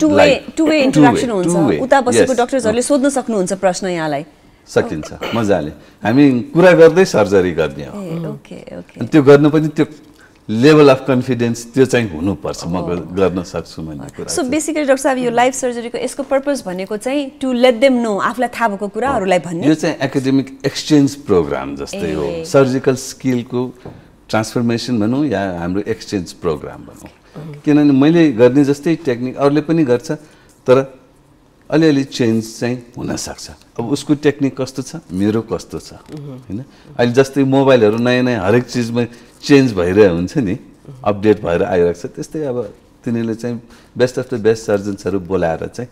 two way two way interaction हुन्छ उता बसेको डाक्टरहरुले सोध्न सक्नुहुन्छ प्रश्न यहाँलाई सकिन्छ मजाले हामी कुरा गर्दै सर्जरी गर्ने हो ओके ओके अनि त्यो गर्न पनि त्यो लेभल अफ कन्फिडेन्स त्यो चाहिँ हुनु पर्छ म गर्न सक्छु भन्ने कुरा सो बेसिकली डाक्टर साहब यो लाइफ सर्जरीको यसको पर्पस भनेको चाहिँ टु लेट देम नो आफुलाई थाहा भएको कुराहरुलाई भन्ने यो चाहिँ एकाडेमिक एक्सचेन्ज प्रोग्राम जस्तै हो सर्जिकल स्किलको ट्रान्सफर्मेसन भनौं या हाम्रो एक्सचेन्ज प्रोग्राम भनौं किनभने मैले गर्ने जस्तै टेक्निक अरूले पनि गर्छ तर अलि-अलि चेन्ज चाहिँ हुन सक्छ अब उसको टेक्निक कस्तो छ मेरो कस्तो छ हैन अहिले जस्तै मोबाइलहरु नयाँ नयाँ हरेक चीजमा चेन्ज भइरहे हुन्छ नि अपडेट भएर आइरहेछ त्यस्तै अब तिनीले चाहिँ बेस्ट अफ द बेस्ट सर्जन्सहरु बोलाएर चाहिँ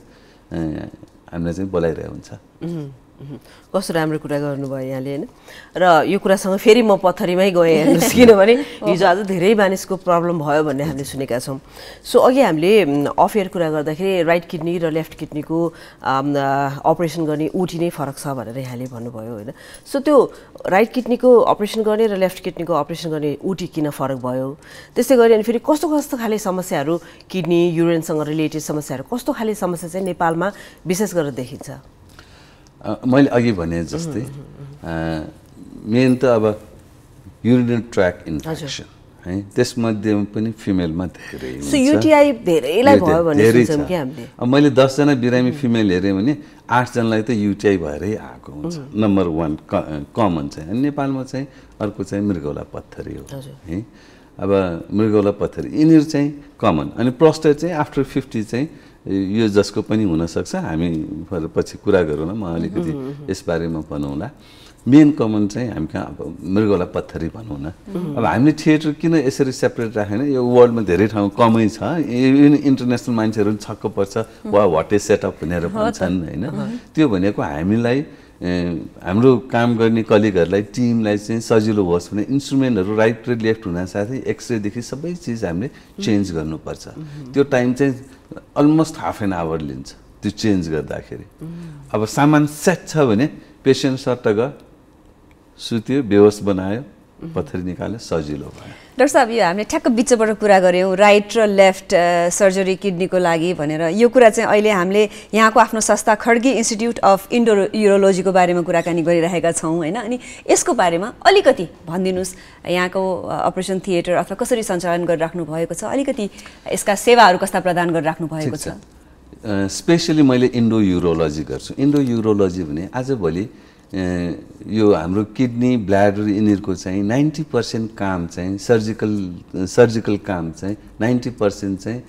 हामीले चाहिँ बोलाइरहे हुन्छ कस्तो राम्रो कुरा गर्नुभयो यहाँले हैन र यो कुरासँग फेरि म पत्थरीमै गए हेर्नुस् किनभने हिजो आज धेरै मानिसको प्रब्लम भयो भन्ने हामीले सुनेका छौं सो अघि हामीले अफ एयर कुरा गर्दाखेरि राइट किडनी र लेफ्ट किडनीको अपरेसन गर्ने उटी नै फरक छ भनेर यहाँले भन्नुभयो हैन सो त्यो राइट किडनीको अपरेसन गर्ने र लेफ्ट किडनीको अपरेसन गर्ने उटी किन फरक भयो त्यसै गरी अनि फेरि कस्तो कस्तो खाले समस्याहरू किडनी युरिनसँग रिलेटेड समस्याहरू कस्तो खाले समस्या चाहिँ नेपालमा विशेष गरेर देखिन्छ मैले अघि भने जस्तै मेन त अब युरिनरी ट्र्याक इन्फेक्सन है त्यसमध्ये पनि फिमेलमा धेरै हुन्छ सो यूटीआई धेरैलाई भयो भने सुन्छौं के हामीले अब मैले दस जना बिरामी फिमेल हेरे भने आठ जनालाई त यूटीआई भएरै आएको हुन्छ नम्बर एक कमन छ अनि नेपालमा चाहिँ अर्को चाहिँ मृगौला पत्थरी हो है अब मृगौला पत्थरी यिनीहरु चाहिँ कमन अनि प्रोस्टेट चाहिँ आफ्टर पचास चाहिँ यो जसको पनि हुन सक्छ हामी पछि कुरा गरौँला म अलिकति यस बारेमा भनौँला मेन कमन चाहिँ हामी कहाँ मृगौला पत्थरी भनौँ न अब हामीले थिएटर किन यसरी सेपरेट राखेन यो वर्ल्डमा धेरै ठाउँ कमै छ इभन इन्टरनेशनल मान्छेहरु छक्क पर्छ वा वाट ए सेटअप भनेर भन्छन् हैन त्यो भनेको हामीलाई हाम्रो काम गर्ने कलिगहरुलाई टिमलाई चाहिँ सजिलो होस् भने इन्स्ट्रुमेन्टहरु राइट र लेफ्ट हुन साथै एक्सरे देखि सबै चीज हामीले चेन्ज गर्नुपर्छ त्यो टाइम चाहिँ अलमोस्ट हाफ एन आवर लिन्छ त्यो चेन्ज गर्दाखेरि अब सामान सेट छ भने पेशेन्ट सट्ट ग सुत्यो बेहोस बनायो पत्थरी निकाल्यो सजिलो भयो डाक्टर साहब यो हामीले ठ्याक्क बिचबाट कुरा गर्यौं राइट र लेफ्ट सर्जरी किडनीको लागि भनेर यो कुरा चाहिँ अहिले हामीले यहाँको आफ्नो संस्था खड्गी इन्स्टिट्युट अफ इन्डो यूरोलोजीको बारेमा कुराकानी गरिरहेका छौं हैन अनि यसको बारेमा अलिकति भन्दिनुस् यहाँको अपरेसन थिएटर अथवा कसरी सञ्चालन गरिराख्नु भएको छ अलिकति यसका सेवाहरू कस्ता प्रदान गरिराख्नु भएको छ स्पेशली मैले इन्डो यूरोलोजी गर्छु इन्डो यूरोलोजी भने आजभोलि यो हाम्रो किडनी ब्ल्याडर यिनीहरुको चाहिँ नब्बे प्रतिशत काम चाहिँ सर्जिकल सर्जिकल काम चाहिँ नब्बे प्रतिशत चाहिँ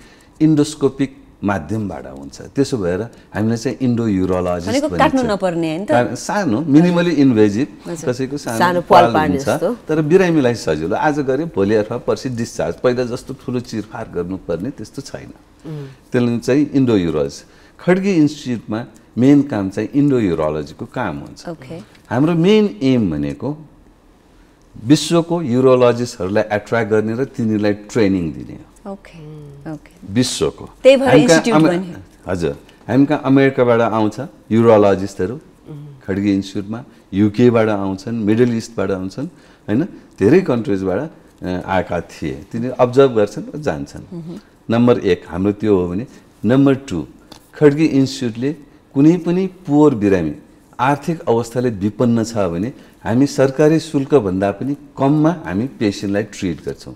इन्डोस्कोपिक माध्यमबाट हुन्छ त्यसो भएर हामीले चाहिँ इन्डो यूरोलोजिस्ट भनेको काट्नु नपर्ने हैन त सानो मिनिमली इन्भेसिभ कसैको सानो पाल पार्ने जस्तो तर बिरामीलाई सजिलो आज गरे भोलि अथवा पर्सि डिस्चार्ज पहिला जस्तो ठूलो चिरफार गर्नुपर्ने त्यस्तो छैन त्यसले चाहिँ इन्डो यूरोलोजिस्ट खड्गी इन्स्टिट्युटमा मेन काम चाहिँ इन्डो यूरोलोजीको काम हुन्छ हाम्रो मेन एम भनेको विश्वको यूरोलोजिस्टहरुलाई अट्र्याक्ट गर्ने र तिनीलाई ट्रेनिङ दिने हो ओके ओके विश्वको त्यही भएर इन्स्टिट्युट बन्यो हजुर हामी कहाँ अमेरिकाबाट आउँछ यूरोलोजिस्टहरु खड्गी इन्स्टिट्युटमा यूके बाट आउँछन् मिडल इस्टबाट आउँछन् हैन धेरै कन्ट्रीजबाट आएका थिए तिनीहरु अब्जर्भ गर्छन् र जान्छन् नम्बर एक हाम्रो त्यो हो भने नम्बर दुई खड्गी इन्स्टिट्युटले कुनै पनि पुअर बिरामी आर्थिक अवस्थाले विपन्न छ भने हामी सरकारी शुल्क भन्दा पनि कममा हामी पेशेन्टलाई ट्रीट गर्छौं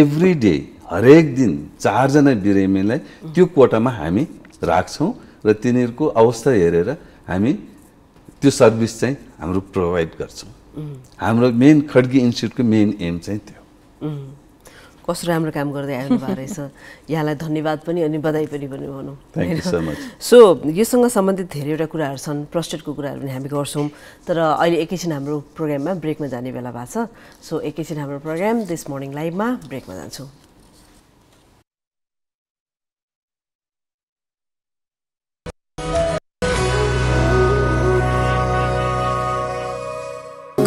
एभ्री डे हरेक दिन चार जना बिरामीलाई त्यो कोटामा हामी राख्छौं र तिनीहरुको अवस्था हेरेर हामी त्यो सर्भिस चाहिँ हाम्रो प्रोवाइड गर्छौं हाम्रो मेन खड्गी इन्स्टिट्युटको मेन एम चाहिँ त्यो कस्तो राम्रो काम गर्दै आउनु भा रहेछ यहाँलाई धन्यवाद पनि अनि बधाई पनि पनि भनौं thank you so much so यससँग सम्बन्धित धेरैवटा कुराहरु छन् प्रोस्टेटको कुराहरु पनि हामी गर्छौं तर अहिले एकैछिन हाम्रो प्रोग्राममा ब्रेकमा जाने बेला भएको छ सो एकैछिन हाम्रो प्रोग्राम दिस मर्निङ लाइभमा ब्रेकमा जान्छौं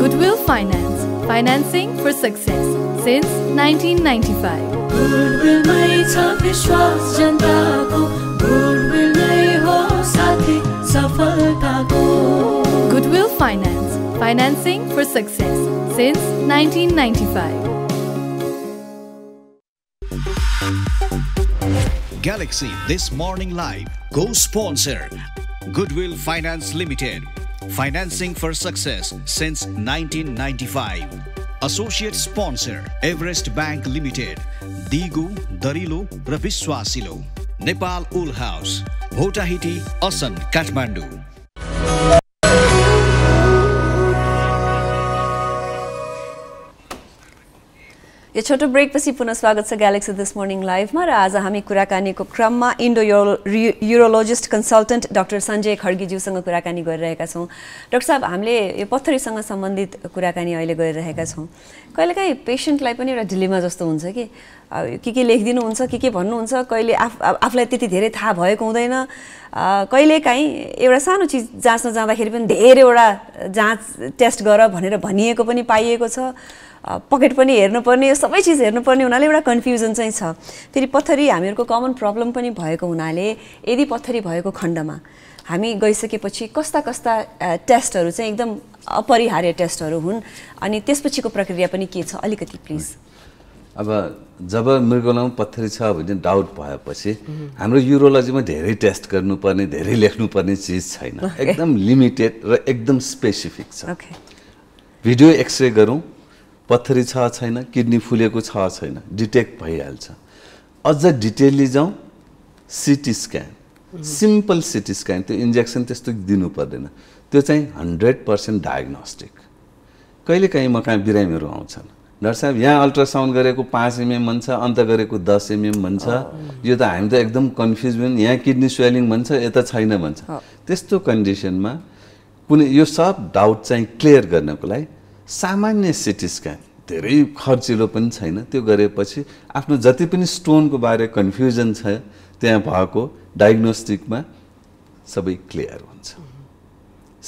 Goodwill Finance Financing for Success since nineteen ninety-five. Goodwill nai cha vishwas janta ko, Goodwill nai ho sathi safalta ko. Goodwill Finance, financing for success since nineteen ninety-five. Galaxy This Morning Live co-sponsor Goodwill Finance Limited, financing for success since nineteen ninety-five. Associate sponsor Everest Bank Limited, Digu, Darilo, Raviswasilo, Nepal Wool House, Bhotahiti, Asan, Kathmandu. यो छोटो ब्रेक पछि पुनः स्वागत छ ग्यालेक्सी दिस मर्निङ लाइभमा र आज हामी कुराकानीको क्रममा endo urologist consultant doctor Sanjay Khadgi ज्यूसँग कुराकानी गरिरहेका छौं। डाक्टर साहब, हामीले यो पत्थरीसँग सम्बन्धित कुराकानी अहिले गरिरहेका छौं। कहिलेकाही पेशेन्टलाई पनि एउटा डिलेमा जस्तो हुन्छ कि के के लेखिदिनु हुन्छ, के के भन्नु हुन्छ, कहिले आफूलाई त्यति धेरै थाहा भएको हुँदैन। कहिलेकाही एउटा सानो चीज जाँच्न जाँदाखेरि पनि धेरै वटा जाँच टेस्ट गर भनेर भनिएको पनि पाइएको छ। पकेट पनि हेर्नुपर्ने, सबै चीज हेर्नुपर्ने हुनाले एउटा कन्फ्युजन चाहिँ छ। फेरि पत्थरी हामीहरुको कमन प्रब्लम पनि भएको हुनाले यदि पत्थरी भएको खण्डमा हामी गइसकेपछि कस्ता कस्ता टेस्टहरु चाहिँ एकदम अपरिहार्य टेस्टहरु हुन् अनि त्यसपछिको प्रक्रिया पनि के छ अलिकति प्लिज। अब जब मृगौलामा पत्थरी छ भने डाउट भएपछि हाम्रो युरोलोजीमा धेरै टेस्ट गर्नुपर्ने, धेरै लेख्नुपर्ने चीज छैन। एकदम लिमिटेड र एकदम स्पेसिफिक छ। ओके, भिडियो एक्सरे गरौं, पत्थरी छ छैन, किडनी फुलेको छ छैन डिटेक्ट भइहाल्छ। अझ डिटेलली जाउँ, CT scan, simple CT scan, त्यो इन्जेक्सन त्यस्तो दिनु पर्दैन, त्यो चाहिँ हन्ड्रेड पर्सेंट डायग्नोस्टिक। कहिलेकाहीँ म कहाँ बिरामीहरू आउँछन्, डाक्टर साहब यहाँ अल्ट्रासाउन्ड गरेको पाँच एमएम भन्छ, अन्त गरेको दस एमएम भन्छ, यो त हामी त एकदम कन्फ्युज भयौँ, यहाँ किडनी स्वेलिङ भन्छ, यता छैन भन्छ। त्यस्तो कन्डिसनमा कुनै यो सब डाउट चाहिँ क्लियर गर्नको लागि सामान्य सिटी स्क्यान, धेरै खर्चिलो पनि छैन, त्यो गरेपछि आफ्नो जति पनि स्टोनको बारे कन्फ्युजन छ त्यहाँ भएको डायग्नोस्टिकमा सबै क्लियर हुन्छ।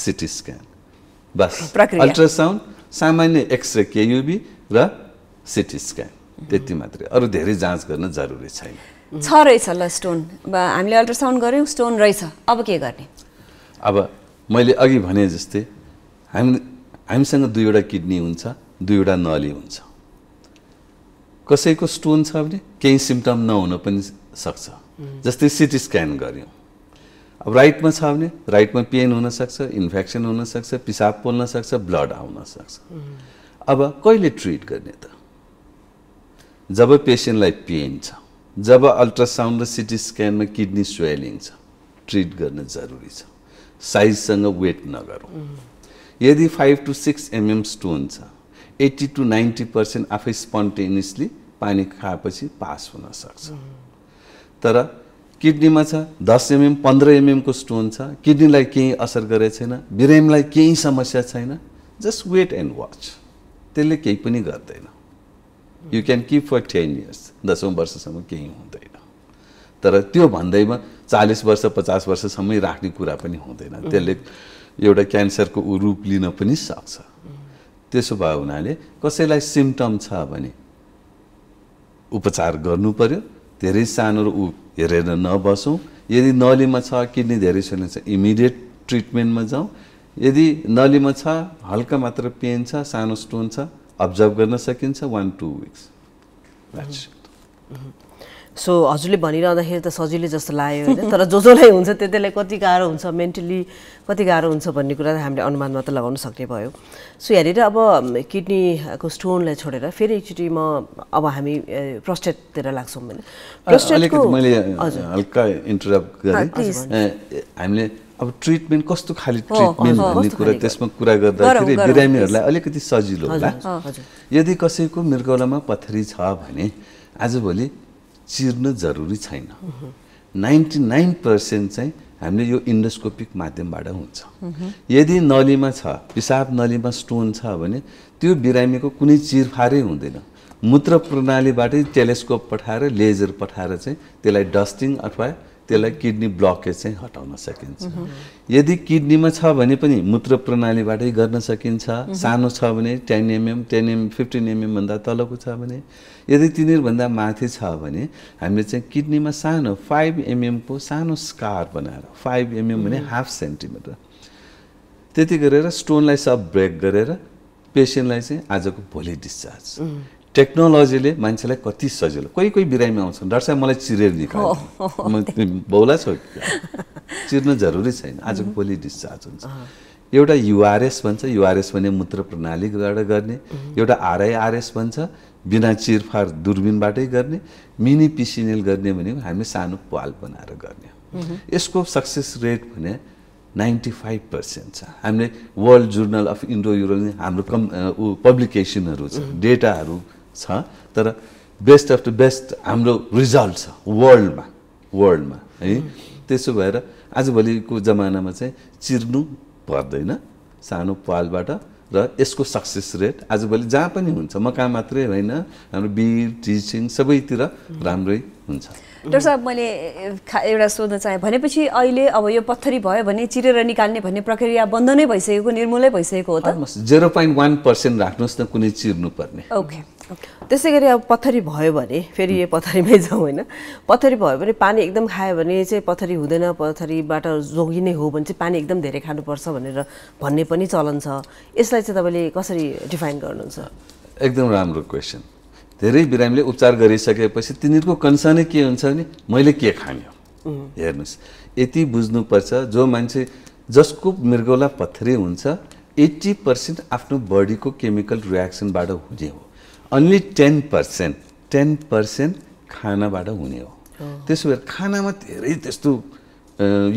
सिटी स्क्यान बस, अल्ट्रासाउन्ड, सामान्य एक्सरे, केयुबी र सिटी स्क्यान, त्यति मात्रै, अरु धेरै जाँच गर्न जरुरी छैन। छ रहेछ ल स्टोन, हामीले अल्ट्रासाउन्ड गर्यौं, स्टोन रहेछ, अब के गर्ने? अब मैले अघि भने जस्तै हामी हामीसँग दुईवटा किडनी हुन्छ, दुईवटा नली हुन्छ। कसैको स्टोन छ भने केही सिम्पटम नहुन पनि सक्छ। जस्तै सिटी स्क्यान गर्यौं, अब राइटमा छ भने राइटमा पेन हुन सक्छ, इन्फेक्सन हुन सक्छ, पिसाब पोल्न सक्छ, ब्लड आउन सक्छ। अब कहिले ट्रिट गर्ने त? जब पेशेन्टलाई पेन छ, जब अल्ट्रासाउन्ड र सिटी स्क्यानमा किडनी स्वेलिङ छ, ट्रिट गर्न जरुरी छ। साइजसँग वेट नगरौँ। यदि five two six mm stone छ, एट्टी टू नाइन्टी पर्सेंट आफै स्पन्टेनियसली पानी खाएपछि पास हुन सक्छ। तर किडनीमा छ दस एमएम पन्ध्र एमएमको स्टोन छ, किडनीलाई केही असर गरेको छैन, बिरामीलाई केही समस्या छैन, जस्ट वेट एन्ड वाच, त्यसले केही पनि गर्दैन। You can keep for ten years, दसौँ वर्षसम्म केही हुँदैन। तर त्यो भन्दैमा चालिस वर्ष पचास वर्षसम्मै राख्ने कुरा पनि हुँदैन, त्यसले एउटा क्यान्सरको रूप लिन पनि सक्छ। त्यसो भए हुनाले कसैलाई सिम्पटम छ भने उपचार गर्नु पर्यो, धेरै सानो उ हेरेर नबसौँ। यदि नलीमा छ, किडनी धेरै छैन छ, इमिडिएट ट्रिटमेन्टमा जाउँ। यदि नलीमा छ, हल्का मात्र पेन छ, सानो स्टोन छ, अब्जर्भ गर्न सकिन्छ वान टू विक्स। सो हजुरले भनिरहँदाखेरि त सजिलै जस्तो लाग्यो हैन, तर जो जोलाई हुन्छ त्यसलाई कति गाह्रो हुन्छ, मेन्टली कति गाह्रो हुन्छ भन्ने कुरा हामीले अनुमान मात्र लगाउन सक्ने भयो। सो हेरेर अब किडनीको स्टोनलाई छोडेर फेरि एकचोटि म अब हामी प्रोस्टेटतिर लाग्छौँ भने प्रोस्टेटको मैले हल्का इन्टरप्ट गरे। हामीले अब ट्रिटमेन्ट कस्तो खाली ट्रिटमेन्ट भन्ने कुरा त्यसमा कुरा गर्दाखेरि बिरामीहरूलाई अलिकति सजिलो होला। यदि कसैको मृगौलामा पत्थरी छ भने आजभोलि चिर्न जरुरी छैन। नाइन्टी नाइन पर्सेंट चाहिँ हामीले यो इन्डोस्कोपिक माध्यमबाट हुन्छ। यदि नलीमा छ, पिसाब नलीमा स्टोन छ भने त्यो बिरामीको कुनै चिरफारै हुँदैन। मूत्र प्रणालीबाटै टेलिस्कोप पठाएर, लेजर पठाएर चाहिँ त्यसलाई डस्टिङ अथवा त्यसलाई किडनी ब्लकेज चाहिँ हटाउन सकिन्छ। यदि किडनीमा छ भने पनि मूत्र प्रणालीबाटै गर्न सकिन्छ। सानो छ भने ten mm, ten mm, fifteen mm भन्दा तलको छ भने। यदि तिनीहरूभन्दा माथि छ भने हामीले चाहिँ किडनीमा सानो फाइभ एमएमको सानो स्कार बनाएर, फाइभ एमएम भने हाफ सेन्टिमिटर, त्यति गरेर स्टोनलाई सब ब्रेक गरेर पेसेन्टलाई चाहिँ आजको भोलि डिस्चार्ज। टेक्नोलोजीले मान्छेलाई कति सजिलो, कोही कोही बिरामी आउँछन्, डाक्टर साहब मलाई चिरेर निकाल्नु, म बौला छु, चिर्न जरुरी छैन, आजको भोलि डिस्चार्ज हुन्छ। एउटा यूआरएस भन्छ यूआरएस भने मूत्र प्रणालीबाट गर्ने एउटा आरआईआरएस भन्छ बिना चिरफार दूरबीनबाटै गर्ने मिनी पिसिएनएल गर्ने भने हामी सानो पाल बनाएर गर्ने यसको सक्सेस रेट भने ninety-five percent छ हामीले world journal of Indo European हाम्रो पब्लिकेशनहरु छ डेटाहरु छ तर बेस्ट अफ द बेस्ट हाम्रो रिजल्ट छ वर्ल्डमा वर्ल्डमा है त्यसो भएर आजभोलिको जमानामा चाहिँ चिर्नु पर्दैन सानो पालबाट र यसको सक्सेस रेट आजभोलि जहाँ पनि हुन्छ मका मात्रै हैन हाम्रो बीर टिचिङ सबैतिर राम्रै हुन्छ डाक्टर साहब मैले एउटा सोध्न चाहे भनेपछि अहिले अब यो पत्थरी भयो भने चिरेर निकाल्ने भन्ने प्रक्रिया बन्द नै भइसकेको निर्मूलै भइसकेको हो त zero point one percent राख्नुस् न कुनै चिर्नु पर्ने ओके त्यसैगरी अब पत्थरी भयो भने फेरि यो पत्थरीमै जाऊ हैन पत्थरी भयो भने पानी एकदम खायो भने चाहिँ पत्थरी हुँदैन पत्थरीबाट जोगिने हो भने चाहिँ पानी एकदम धेरै खानुपर्छ भनेर भन्ने पनि चलन छ यसलाई चाहिँ तपाईले कसरी डिफाइन गर्नुहुन्छ एकदम राम्रो क्वेशन धेरै बिरामीले उपचार गरिसकेपछि तिनीहरुको कन्सर्न के हुन्छ नि मैले के खाने हो हेर्नुस् यति बुझ्नु पर्छ जो मान्छे जसको मृगौला पत्थरी हुन्छ eighty percent आफ्नो बडीको केमिकल रिएक्सनबाट हुने हो only ten percent खानाबाट हुने हो त्यसो भए खानामा धेरै त्यस्तो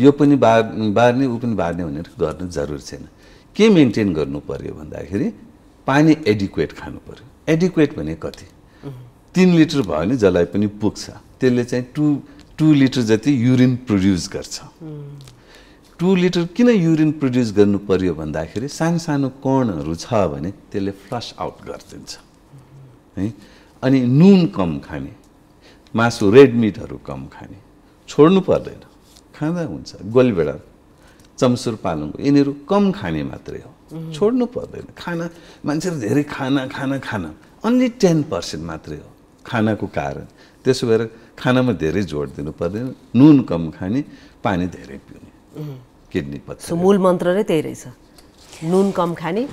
यो पनि बार्ने उ पनि बार्ने भनेर गर्नु जरुरी छैन के मेन्टेन गर्नु पर्यो भन्दाखेरि पानी एडिक्वेट खानु पर्यो एडिक्वेट भने कति three liter भयो नि जलाई पनि पुग्छ त्यसले चाहिँ two two liter जति युरिन प्रोड्युस गर्छ two liter किन युरिन प्रोड्युस गर्नु पर्यो भन्दाखेरि सानो सानो कणहरु छ भने त्यसले फ्लश आउट गर्दिन्छ है अनि नुन कम खाने मासु रेड मिटहरु कम खाने छोड्नु पर्दैन खाँदा हुन्छ गोलबेडा चमसुर पालुङको यिनीहरु कम खाने मात्रै हो छोड्नु पर्दैन खाना मान्छेले धेरै खाना खाना खाना only ten percent मात्रै हो खानाको कारण त्यसो भएर खानामा धेरै जोड दिनु पर्दैन नुन कम खाने पानी धेरै पिउने किडनी पत्थरी सो मूल मन्त्र नै त्यही रहेछ नुन कम खाने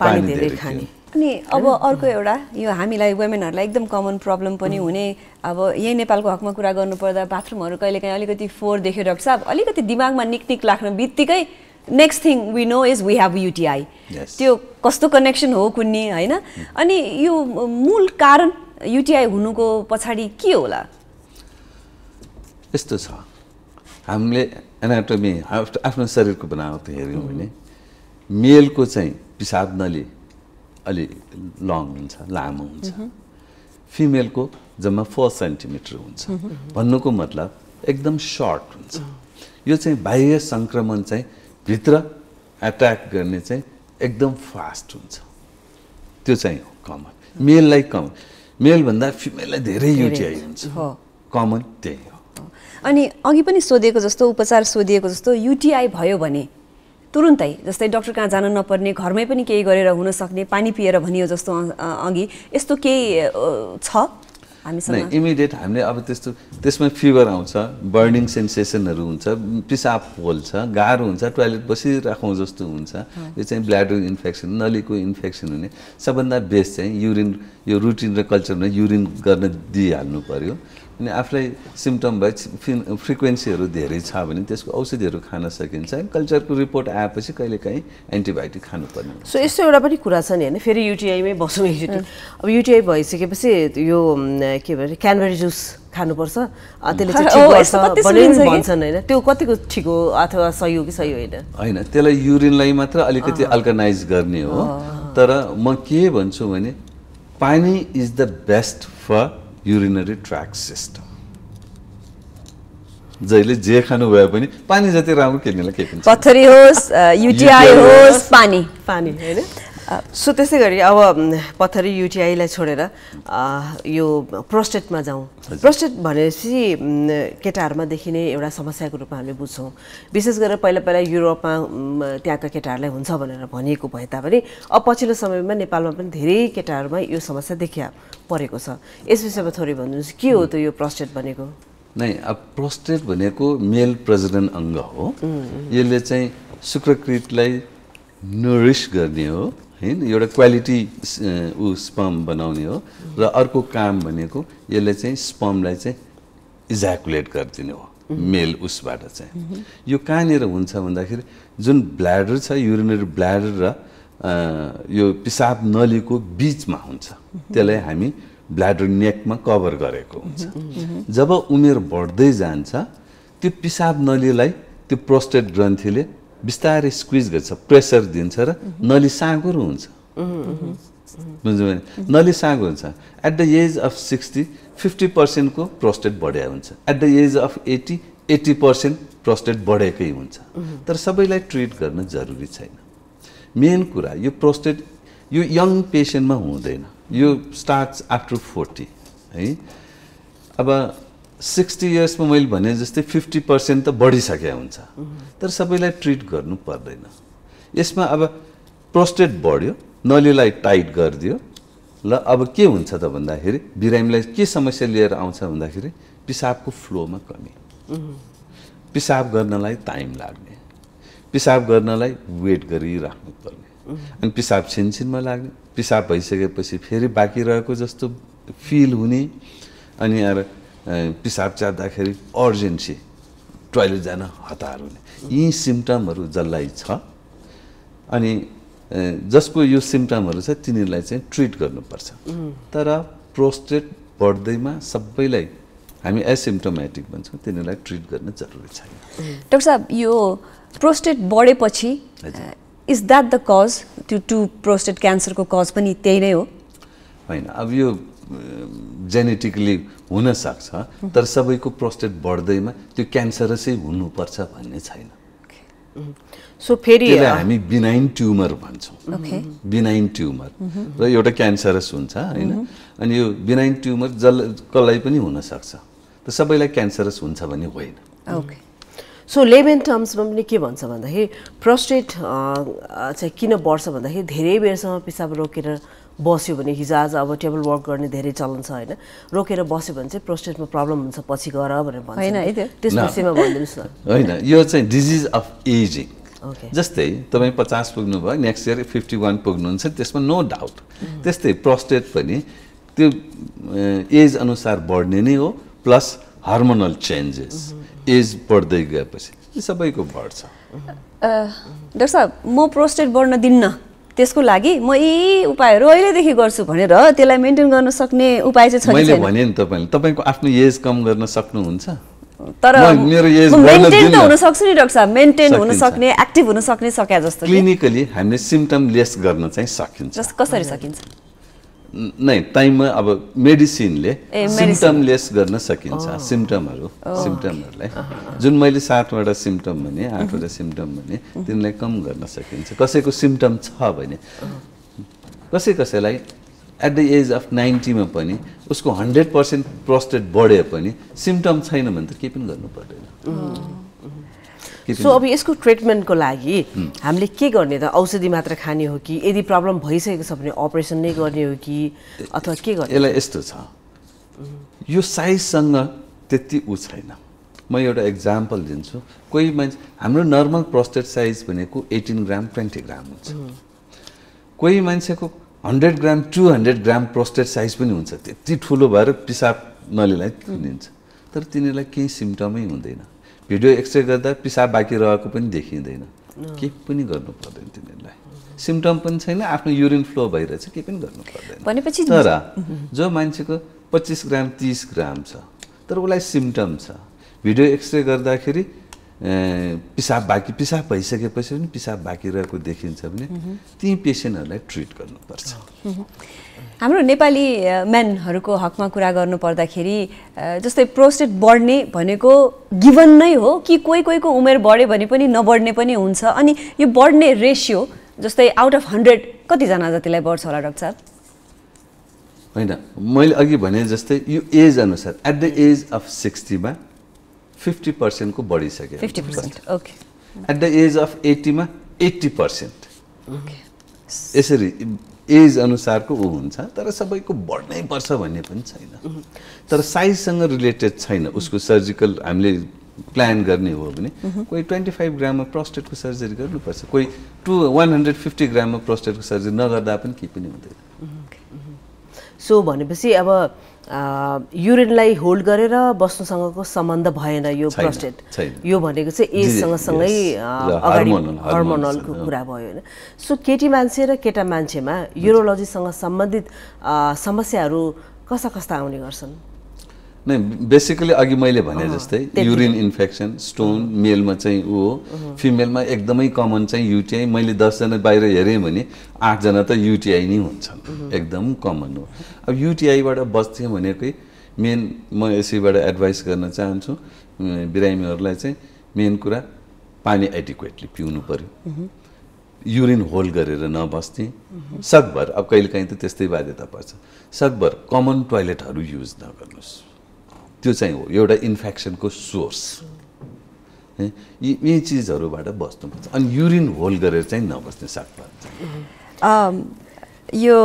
पानी धेरै खाने अनि अब अर्को एउटा यो हामीलाई वुमेनहरुलाई एकदम कमन प्रब्लम पनि हुने अब यही नेपालको हकमा कुरा गर्नु पर्दा बाथरुमहरु कहिले कहिले अलिकति फोहोर देख्यो डाक्टर साहब अलिकति दिमागमा निकनिक लाग्नुबित्तिकै next thing we know is we have UTI त्यो कस्तो कनेक्सन हो कुन्नी हैन अनि यो मूल कारण यूटीआई हुनुको पछाडी के होला यस्तो छ हामीले एनाटोमी आफ्नो शरीरको बनावट हेर्यौं भने मेलको चाहिँ पिसाब नली अलि लङ हुन्छ लामो हुन्छ फिमेलको जम्मा four centimeter हुन्छ भन्नुको मतलब एकदम शॉर्ट हुन्छ यो चाहिँ बाह्य संक्रमण चाहिँ भित्र अट्याक गर्ने चाहिँ एकदम फास्ट हुन्छ त्यो चाहिँ कमन मेललाई कम मेल भन्दा फिमेललाई धेरै यूटीआई हुन्छ कमन त्यही हो अनि अघि पनि सोधेको जस्तो उपचार सोधेको जस्तो यूटीआई भयो भने तुरुन्तै जस्तै डाक्टर कहाँ जान नपर्ने घरमै पनि केही गरेर हुन सक्ने पानी पिएर भनियो जस्तो अघि यस्तो केही छ हामीसँग इमिडिएट हामीले अब त्यस्तो त्यसमा फिभर आउँछ बर्निङ सेन्सेसनहरु हुन्छ पिसाब पोल्छ गाह्रो हुन्छ टोयलेट बसिराखौ जस्तो हुन्छ यो चाहिँ ब्ल्याडर इन्फेक्सन नलीको इन्फेक्सन हुने सबभन्दा बेस्ट चाहिँ युरिन यो रुटिन र कल्चरमा युरिन गर्न दिइहाल्नु पर्यो अनि आफुलाई सिम्पटम भए फ्रिक्वेन्सीहरु धेरै छ भने त्यसको औषधिहरु खान सकिन्छ कल्चरको रिपोर्ट आएपछि कहिलेकाही एन्टिबायोटिक खानु पर्ने सो यस्तो एउटा पनि कुरा छ नि हैन फेरि यूटीआई मै बसौँ एकचोटी अब यूटीआई भइसकेपछि यो के भन्छ क्यानबेरी जुस खानु पर्छ त्यसले चाहिँ ठीक गर्छ भनेर भन्छन् हैन त्यो कतिको ठीक हो अथवा सही हो कि सही होइन हैन त्यसलाई युरिनलाई मात्र अलिकति अल्कनाइज गर्ने हो तर म के भन्छु भने पानी is the best for urinary tract system जहिले जे खानु भए पनि पानी जति राम्रो किड्नीलाई के हुन्छ पत्थरी होस् यूटीआई होस् पानी पानी हैन सो त्यसैगरी अब पत्थरी यूटीआई लाई छोडेर यो प्रोस्टेटमा जाऊ प्रोस्टेट भनेपछि केटाहरुमा देखिने एउटा समस्याको रूपमा हामीले बुझ्छौं विशेष गरेर पहिला पहिला युरोपमा त्यहाँका केटाहरुलाई हुन्छ भनेर भनिएको भए तापनि अब पछिल्लो समयमा नेपालमा पनि धेरै केटाहरुमा यो समस्या देखिया परेको छ यस विषयमा थोरै भन्नुस् के हो त यो प्रोस्टेट भनेको नै अब प्रोस्टेट भनेको मेल प्रजनन अंग हो यसले चाहिँ शुक्रक्रिटलाई नरिश गर्ने हो हैन एउटा क्वालिटी उ स्पर्म बनाउने हो र अर्को काम भनेको यसले चाहिँ स्पर्मलाई चाहिँ इजैकुलेट गर्दिने हो मेल उसबाट चाहिँ यो कानेर हुन्छ भन्दाखेरि जुन ब्ल्याडर छ युरिनरी ब्ल्याडर र यो पिसाब नलीको बीचमा हुन्छ त्यसलाई हामी ब्ल्याडर नेकमा कभर गरेको हुन्छ जब उमेर बढ्दै जान्छ त्यो पिसाब नलीलाई त्यो प्रोस्टेट ग्रन्थीले बिस्तारै स्क्विज गर्छ प्रेसर दिन्छ र नली साँगुरो हुन्छ नली साँगुरो हुन्छ at the age of sixty fifty percent को प्रोस्टेट बढ्या हुन्छ at the age of eighty eighty percent prostate बढेकै हुन्छ तर सबैलाई ट्रिट गर्न जरुरी छैन मेन कुरा यो प्रोस्टेट यो यङ पेशेन्टमा हुँदैन यो स्टार्ट्स आफ्टर forty है अब sixty इयर्समा मैले भने जस्तै fifty percent त बढिसक्या हुन्छ तर सबैलाई ट्रिट गर्नु पर्दैन यसमा अब प्रोस्टेट बढ्यो नलीलाई टाइट गर्दियो ल अब के हुन्छ त भन्दाखेरि बिरामीलाई के समस्या लिएर आउँछ भन्दाखेरि पिसाबको फ्लोमा कमी पिसाब गर्नलाई टाइम लाग्ने पिसाब गर्नलाई वेट गरिराख्नु पर्ने अनि पिसाब छिनछिनमा लाग्ने पिसाब भइसकेपछि फेरि बाँकी रहेको जस्तो फिल हुने अनि यार पिसाब चाड्दाखेरि अर्जेन्सी टोयलेट जान हतार हुने यी सिम्पटमहरु जल्लै छ अनि जसको यो सिम्पटमहरु छ तिनीलाई चाहिँ ट्रिट गर्नुपर्छ तर प्रोस्टेट बढ्दैमा सबैलाई हामी एसिम्प्टोमेटिक भन्छौं तिनीलाई ट्रिट गर्न जरुरी छैन डाक्टर साहब यो प्रोस्टेट बढेपछि is that the cause to to prostate cancer को कज पनि त्यही नै हो हैन अब यो जेनेटिकली हुन सक्छ तर सबैको प्रोस्टेट बढ्दैमा त्यो क्यान्सरसै हुनु पर्छ भन्ने छैन So, फेरि हामी बिनाइन ट्यूमर भन्छौं बिनाइन ट्यूमर र एउटा क्यान्सरस हुन्छ हैन अनि यो बिनाइन ट्यूमर जसलाई पनि हुन सक्छ त सबैलाई क्यान्सरस हुन्छ भन्ने होइन ओके सो लेबन टर्म्समा पनि के भन्छ भन्दाखेरि प्रोस्टेट चाहिँ किन बढ्छ भन्दाखेरि धेरै बेरसम्म पिसाब रोकेर बस्यो भने हिजोआज अब टेबल वर्क गर्ने धेरै चलन छ हैन रोकेर बस्यो भने चाहिँ प्रोस्टेटमा प्रब्लम हुन्छ पछि गएर भनेर भन्छ हैन है त्यस विषयमा भन्दिनुस् न हैन यो चाहिँ डिजीज अफ एजिङ ओके जस्तै तपाई fifty पुग्नु भयो नेक्स्ट इयर fifty-one पुग्नुहुन्छ त्यसमा नो डाउट त्यस्तै प्रोस्टेट पनि त्यो एज अनुसार बढ्ने नै हो प्लस हार्मोनल चेन्जेस एज बढ्दै गएपछि यो सबैको बढ्छ अ डाक्टर साहब म प्रोस्टेट बढ्न दिन्न त्यसको लागि म यी उपायहरु अहिलेदेखि गर्छु भनेर त्यसलाई मेन्टेन गर्न सक्ने उपाय चाहिँ छैन मैले भने नि तपाईले तपाईको आफ्नो एज कम गर्न सक्नुहुन्छ तर मेरो एज बढ्न दिन्न हुन सक्छ नि डाक्टर साहब मेन्टेन हुन सक्ने एक्टिभ हुन सक्ने सक्या जस्तो क्लिनिकली हामीले सिम्पटम लेस गर्न चाहिँ सकिन्छ जस कसरी सकिन्छ नै टाइममा अब मेडिसिनले सिम्पटम लेस गर्न सकिन्छ सिम्पटमहरु सिम्पटमहरुलाई जुन मैले seven वटा सिम्पटम भने eight वटा सिम्पटम भने तिनलाई कम गर्न सकिन्छ कसैको सिम्पटम छ भने कसै कसैलाई at the age of ninety मा पनि उसको one hundred percent प्रोस्टेट बढे पनि सिम्पटम छैन भने त के पनि गर्नु पर्दैन सो अब यसको ट्रिटमेन्टको लागि हामीले के गर्ने त औषधि मात्र खाने हो कि यदि प्रब्लम भइसकेको छ भने अपरेसन नै गर्ने हो कि अथवा के गर्ने यसलाई यस्तो छ यो साइजसँग त्यति उ छैन म एउटा एक्जाम्पल दिन्छु कोही मान्छे हाम्रो नर्मल प्रोस्टेट साइज भनेको eighteen ग्राम twenty ग्राम हुन्छ कोही मान्छेको one hundred gram two hundred gram prostate size पनि हुन्छ त्यति ठूलो भएर पिसाब नलीलाई थुनिन्छ तर तिनीलाई केही सिम्पटमै हुँदैन भिडियो एक्सरे गर्दा पिसाब बाकी रहेको पनि देखिदैन के पनि गर्नु पर्दैन तिनीलाई सिम्पटम पनि छैन आफ्नो युरिन फ्लो भइरहेछ के पनि गर्नु पर्दैन भनेपछि तर जो मान्छेको twenty-five ग्राम thirty ग्राम छ तर उलाई सिम्पटम छ भिडियो एक्सरे गर्दाखेरि पिसाब बाकी पिसाब भइसकेपछि पनि पिसाब बाकी रहेको देखिन्छ भने ती पेशेन्टहरूलाई ट्रिट गर्नु पर्छ हाम्रो नेपाली मेनहरुको हकमा कुरा गर्नु पर्दाखेरि जस्तै प्रोस्टेट बढ्ने भनेको गिवन नै हो कि कोही कोहीको उमेर बढे भने पनि नबढ्ने पनि हुन्छ अनि यो बढ्ने रेशियो जस्तै आउट अफ one hundred कति जना जतिलाई बढ्छ होला डाक्टर साहब हैन मैले अघि भने जस्तै यो एज अनुसार at the age of sixty मा fifty percent को बढिसक्यो fifty percent okay at the age of eighty मा eighty percent ओके यसरी एज अनुसारको उ हुन्छ तर सबैको बढ्नै पर्छ भन्ने पनि छैन तर साइजसँग रिलेटेड छैन उसको सर्जिकल हामीले प्लान गर्ने हो भने कोही twenty-five ग्राममा प्रोस्टेटको सर्जरी गर्नुपर्छ कोही one hundred fifty ग्राममा प्रोस्टेटको सर्जरी नगर्दा पनि के पनि हुँदैन So, भनेपछि अब युरिनलाई होल्ड गरेर बस्नुसँगको सम्बन्ध भएन यो प्रोस्टेट यो भनेको चाहिँ एजसँगसँगै हार्मोनल हार्मोनलको कुरा भयो हैन सो केटी मान्छे र केटा मान्छेमा युरोलोजीसँग सम्बन्धित समस्याहरू कस्ता कस्ता आउने गर्छन् नै बेसिकली अघि मैले भने जस्तै युरिन इन्फेक्सन स्टोन मेलमा चाहिँ हो फिमेलमा एकदमै कमन चाहिँ यूटीआई मैले दस जना बाहिर हेरे भने आठ जना त यूटीआई नै हुन्छन् एकदम कमन हो अब यूटीआई बाट बच्ने भनेको मेन म यसैबाट एडभाइस गर्न चाहन्छु बिरामीहरुलाई चाहिँ मेन कुरा पानी एडिक्वेटली पिउनु पर्यो युरिन होल्ड गरेर नबस्ने सकभर अब कहिलेकाहीँ त त्यस्तै बाध्यता पर्छ सकभर कमन टोयलेटहरु युज नगर्नुस् त्यो चाहिँ हो एउटा इन्फेक्सनको सोर्स है यी चीजहरुबाट बस्नु पर्छ अनि युरिन होल्ड गरेर चाहिँ नबस्ने सकभर यो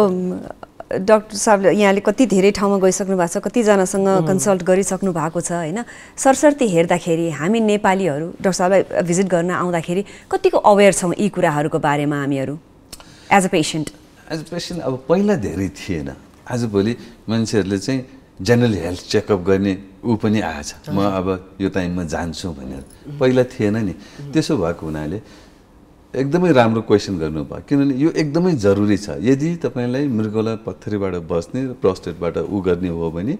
डाक्टर साहबले यहाँले कति धेरै ठाउँमा गइसक्नु भएको छ कति जनासँग कन्सल्ट गरिसक्नु भएको छ हैन सरसर्ती हेर्दाखेरि हामी नेपालीहरु डाक्टर साहबलाई भिजिट गर्न आउँदाखेरि कतिको अवेयर छौं यी कुराहरुको बारेमा हामीहरु as a patient as a patient अब पहिला धेरै थिएन आजभोलि मान्छेहरुले चाहिँ जनरल हेल्थ चेकअप गर्ने उ पनि आछ म अब यो टाइममा जान्छु भनेर पहिला थिएन नि त्यसो भएको हुनाले एकदमै राम्रो क्वेशन गर्नु भयो किनभने यो एकदमै जरुरी छ यदि तपाईलाई मृगौला पत्थरीबाट बस्ने र प्रोस्टेटबाट उ गर्ने हो भने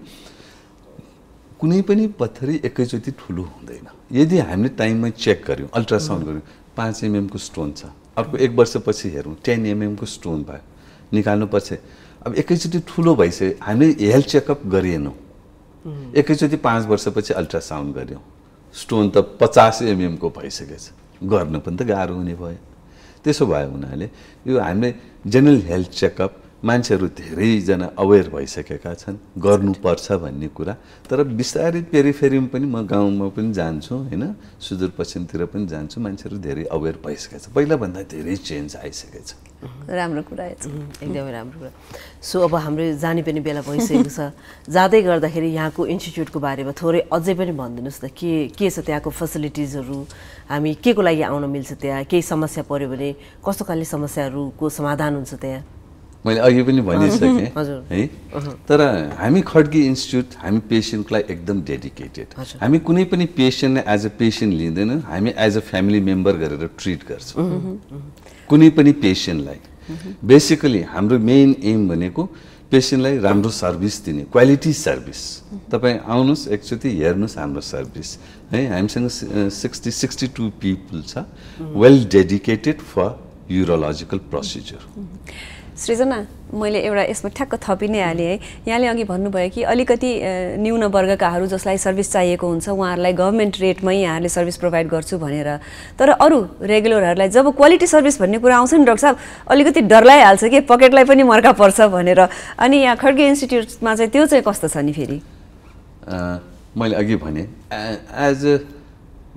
कुनै पनि पत्थरी एकैचोटी ठुलो हुँदैन यदि हामीले टाइममा चेक गर्यौं अल्ट्रासाउन्ड गर्यौं पाँच एमएम को स्टोन छ अर्को एक वर्षपछि हेरौं दस एमएम को स्टोन भयो निकाल्नुपर्छ अब एकैचोटी ठुलो भइसक्यो हामीले हेल्थ चेकअप गरिएनौ एकैचोटी पाँच वर्षपछि अल्ट्रासाउन्ड गर्यौं स्टोन त पचास एमएम को भइसकेछ गर्न पनि त गाह्रो हुने भयो त्यसो भयो उनाले यो हामीले जनरल हेल्थ चेकअप मान्छेहरु धेरै जना अवेयर भइसकेका छन् गर्नु पर्छ भन्ने कुरा तर बिस्तारै पेरिफेरीमा पनि म गाउँमा पनि जान्छु हैन सुदूरपश्चिमतिर पनि जान्छु मान्छेहरु धेरै अवेयर भइसकेछ पहिला भन्दा धेरै चेन्ज आइसकेछ राम्रो कुरा एकदमै राम्रो कुरा सो अब हाम्रो जाने पनि बेला भइसकेको छ जादै गर्दाखेरि यहाँको इन्स्टिट्युटको बारेमा थोरै अझै पनि भनिदिनुस् त के के छ त्यहाँको फ्यासिलिटिजहरु हामी केको लागि आउन मिल्छ त्यहाँ केही समस्या पर्यो भने कस्तो खालको समस्याहरुको समाधान हुन्छ त्यहाँ मैले अघि पनि भनिसके है तर हामी खड्गी इन्स्टिट्युट हामी पेशेन्टलाई एकदम डेडिकेटेड हामी कुनै पनि पेशेन्टलाई एज अ पेशेन्ट लिँदैनौं हामी एज अ फ्यामिली मेम्बर गरेर ट्रीट गर्छौं कुनै पनि पेशेन्टलाई बेसिकली हाम्रो मेन एम भनेको पेशेन्टलाई राम्रो सर्भिस दिने क्वालिटी सर्भिस तपाई आउनुस् एकचोटी हेर्नुस् हाम्रो सर्भिस है हामीसँग साठीमा बासठी पिपल छ well dedicated for urological procedure Srijana मैले एउटा यसमा ठ्याक्क थपि नै हाले है यहाँले अघि भन्नुभयो कि अलिकति न्यून वर्गकाहरू जसलाई सर्भिस चाहिएको हुन्छ उहाँहरूलाई गभर्नमेन्ट रेटमै यहाँले सर्भिस प्रोवाइड गर्छु भनेर तर अरु रेगुलरहरूलाई जब क्वालिटी सर्भिस भन्ने कुरा आउँछ नि डाक्टर साहब अलिकति डरलाई हाल्छ के पकेटलाई पनि मर्का पर्छ भनेर अनि यहाँ खड्गी इन्स्टिट्युटमा चाहिँ त्यो चाहिँ कस्तो छ नि फेरि मैले अघि भने एज अ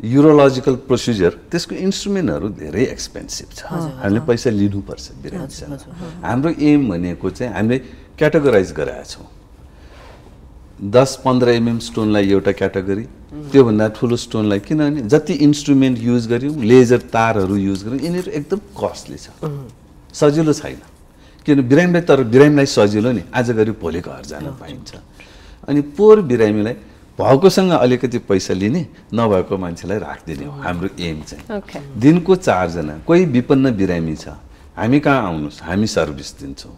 यूरोलोजिकल प्रोसिजर त्यसको इन्स्ट्रुमेन्टहरु धेरै एक्सपेन्सिभ छ हामीले पैसा लिनु पर्छ बिरामीसँग हाम्रो एम भनेको चाहिँ हामीले क्याटेगोराइज गराएको छौं दस पन्ध्र एमएम स्टोनलाई एउटा क्याटेगोरी त्यो भन्दा ठूलो स्टोनलाई किनभने जति इन्स्ट्रुमेन्ट युज गर्यौं लेजर तारहरु युज गर्यौं यिनीहरु एकदम कस्टली छ सजिलो छैन किन बिरामीलाई तर बिरामीलाई सजिलो नि आज गरी भोलि घर जान पाइन्छ अनि पोर बिरामीलाई भएकोसँग अलिकति पैसा लिने नभएको मान्छेलाई राख्दिने हो हाम्रो एम चाहिँ दिनको चार जना कोही विपन्न बिरामी छ हामी कहाँ आउनुस् हामी सर्भिस दिन्छौं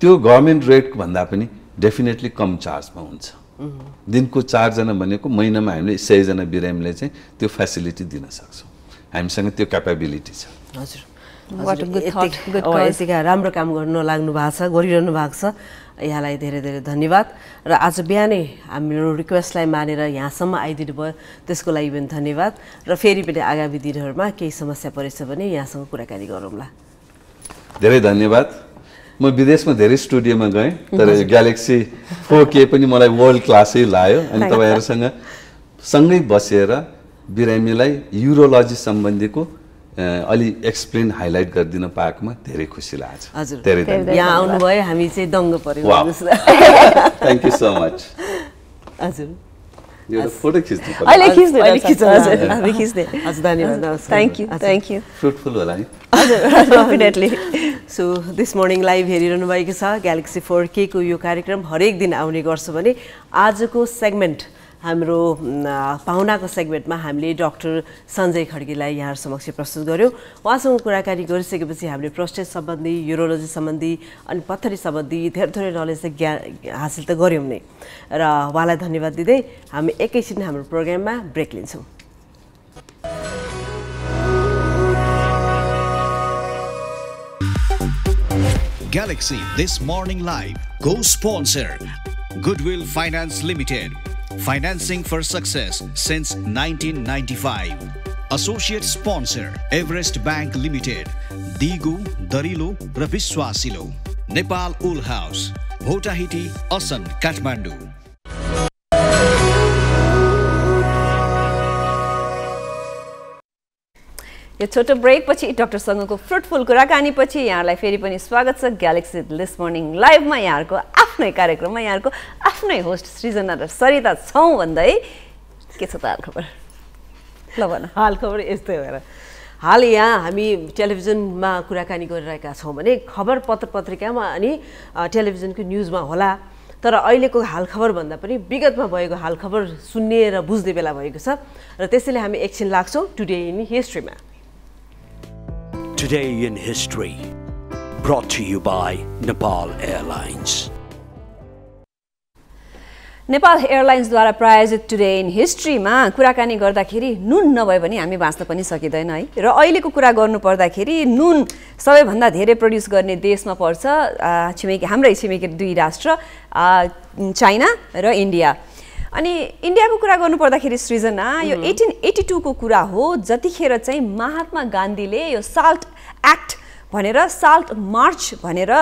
त्यो गभर्नमेन्ट रेट भन्दा पनि डेफिनेटली कम चार्जमा हुन्छ दिनको चार जना भनेको महिनामा हामीले सय जना बिरामीलाई चाहिँ त्यो फ्यासिलिटी दिन सक्छौं हामीसँग त्यो क्यापेबिलिटी छ हजुर what good thought good cause राम्रो काम गर्न लाग्नु भएको छ गरिरहनु भएको छ यहाँलाई धेरै धेरै धन्यवाद र आज बिहानै हाम्रो रिक्वेस्टलाई मानेर यहाँसम्म आइदिनु भयो त्यसको लागि पनि धन्यवाद र फेरि पनि आगामी दिनहरुमा केही समस्या परेछ भने यहाँसँग कुराकानी गरौँला धेरै धन्यवाद म विदेशमा धेरै स्टुडियोमा गए तर ग्यालेक्सी फोर के पनि मलाई वर्ल्ड क्लासै लाग्यो अनि तपाईहरुसँग सँगै बसेर बिरामीलाई यूरोलोजी सम्बन्धीको अलि एक्सप्लेन हाइलाइट गर्दिन पाएकोमा धेरै खुसी लाग्छ हजुर धेरै धेरै यहाँ आउनु भयो हामी चाहिँ दंग पर्यौं हजुर थ्यांक यू सो मच हजुर यो फोटो खिच्नु पर्यो अहिले खिच्नु अहिले खिच्नु हजुर हामी खिच्दै हजुर धन्यवाद thank you thank you fruitful होला नि definitely. So this morning live हेरिरहनु भएको छ Galaxy four K को यो कार्यक्रम हरेक दिन आउने गर्छ भने आजको सेगमेन्ट हाम्रो पाहुनाको सेगमेन्टमा हामीले डाक्टर सञ्जय खड्गीलाई यहाँ समक्ष प्रस्तुत गर्यौ उहाँसँग कुराकानी गरिसकेपछि हामीले प्रोस्टेट सम्बन्धी युरोलोजी सम्बन्धी अनि पत्थरी सम्बन्धी धेरै धेरै नलेज हासिल त गर्यौं नै र उहाँलाई धन्यवाद दिदै हामी एकैछिन हाम्रो प्रोग्राममा ब्रेक लिन्छौं Galaxy This Morning Live co-sponsor Goodwill Finance Limited Financing for Success since nineteen ninety-five Associate Sponsor Everest Bank Limited Digu, Darilo, Raviswasilo Nepal Wool House Bhotahiti, Asan, Kathmandu यो छोटो ब्रेक पछि डाक्टर सँगको फ्रुटफुल कुराकानी पछि यहाँलाई फेरि पनि स्वागत छ ग्यालेक्सी दिस मर्निङ लाइभमा यहाँको आफ्नै कार्यक्रममा यहाँको आफ्नै होस्ट सृजना र सरिता छौं भन्दै के छ त हाल खबर ल भन हाल खबर यस्तै हो र हाल यहाँ हामी टेलिभिजनमा कुराकानी गरिरहेका छौं भने खबर पत्र पत्रिकामा अनि टेलिभिजनको न्यूजमा होला तर अहिलेको हालखबर भन्दा पनि विगतमा भएको हालखबर सुन्ने र बुझ्ने बेला भएको छ र त्यसैले हामी एकछिन लाग्छौं टुडे इन हिस्ट्रीमा Today in History, brought to you by Nepal Airlines. Nepal Airlines द्वारा प्रायोजित Today in History मा कुराकानी गर्दाखेरि नुन नभए पनि हामी बाँच्न पनि सकिदैन है र अहिलेको कुरा गर्नु पर्दाखेरि नुन सबैभन्दा धेरै प्रड्युस गर्ने देशमा पर्छ छिमेकी हाम्रै छिमेकी दुई राष्ट्र चाइना र इन्डिया अनि इन्डियाको कुरा गर्नु पर्दाखेरि सृजना यो eighteen eighty-two को कुरा हो जतिखेर चाहिँ महात्मा गान्धीले यो साल्ट एक्ट भनेर साल्ट मार्च भनेर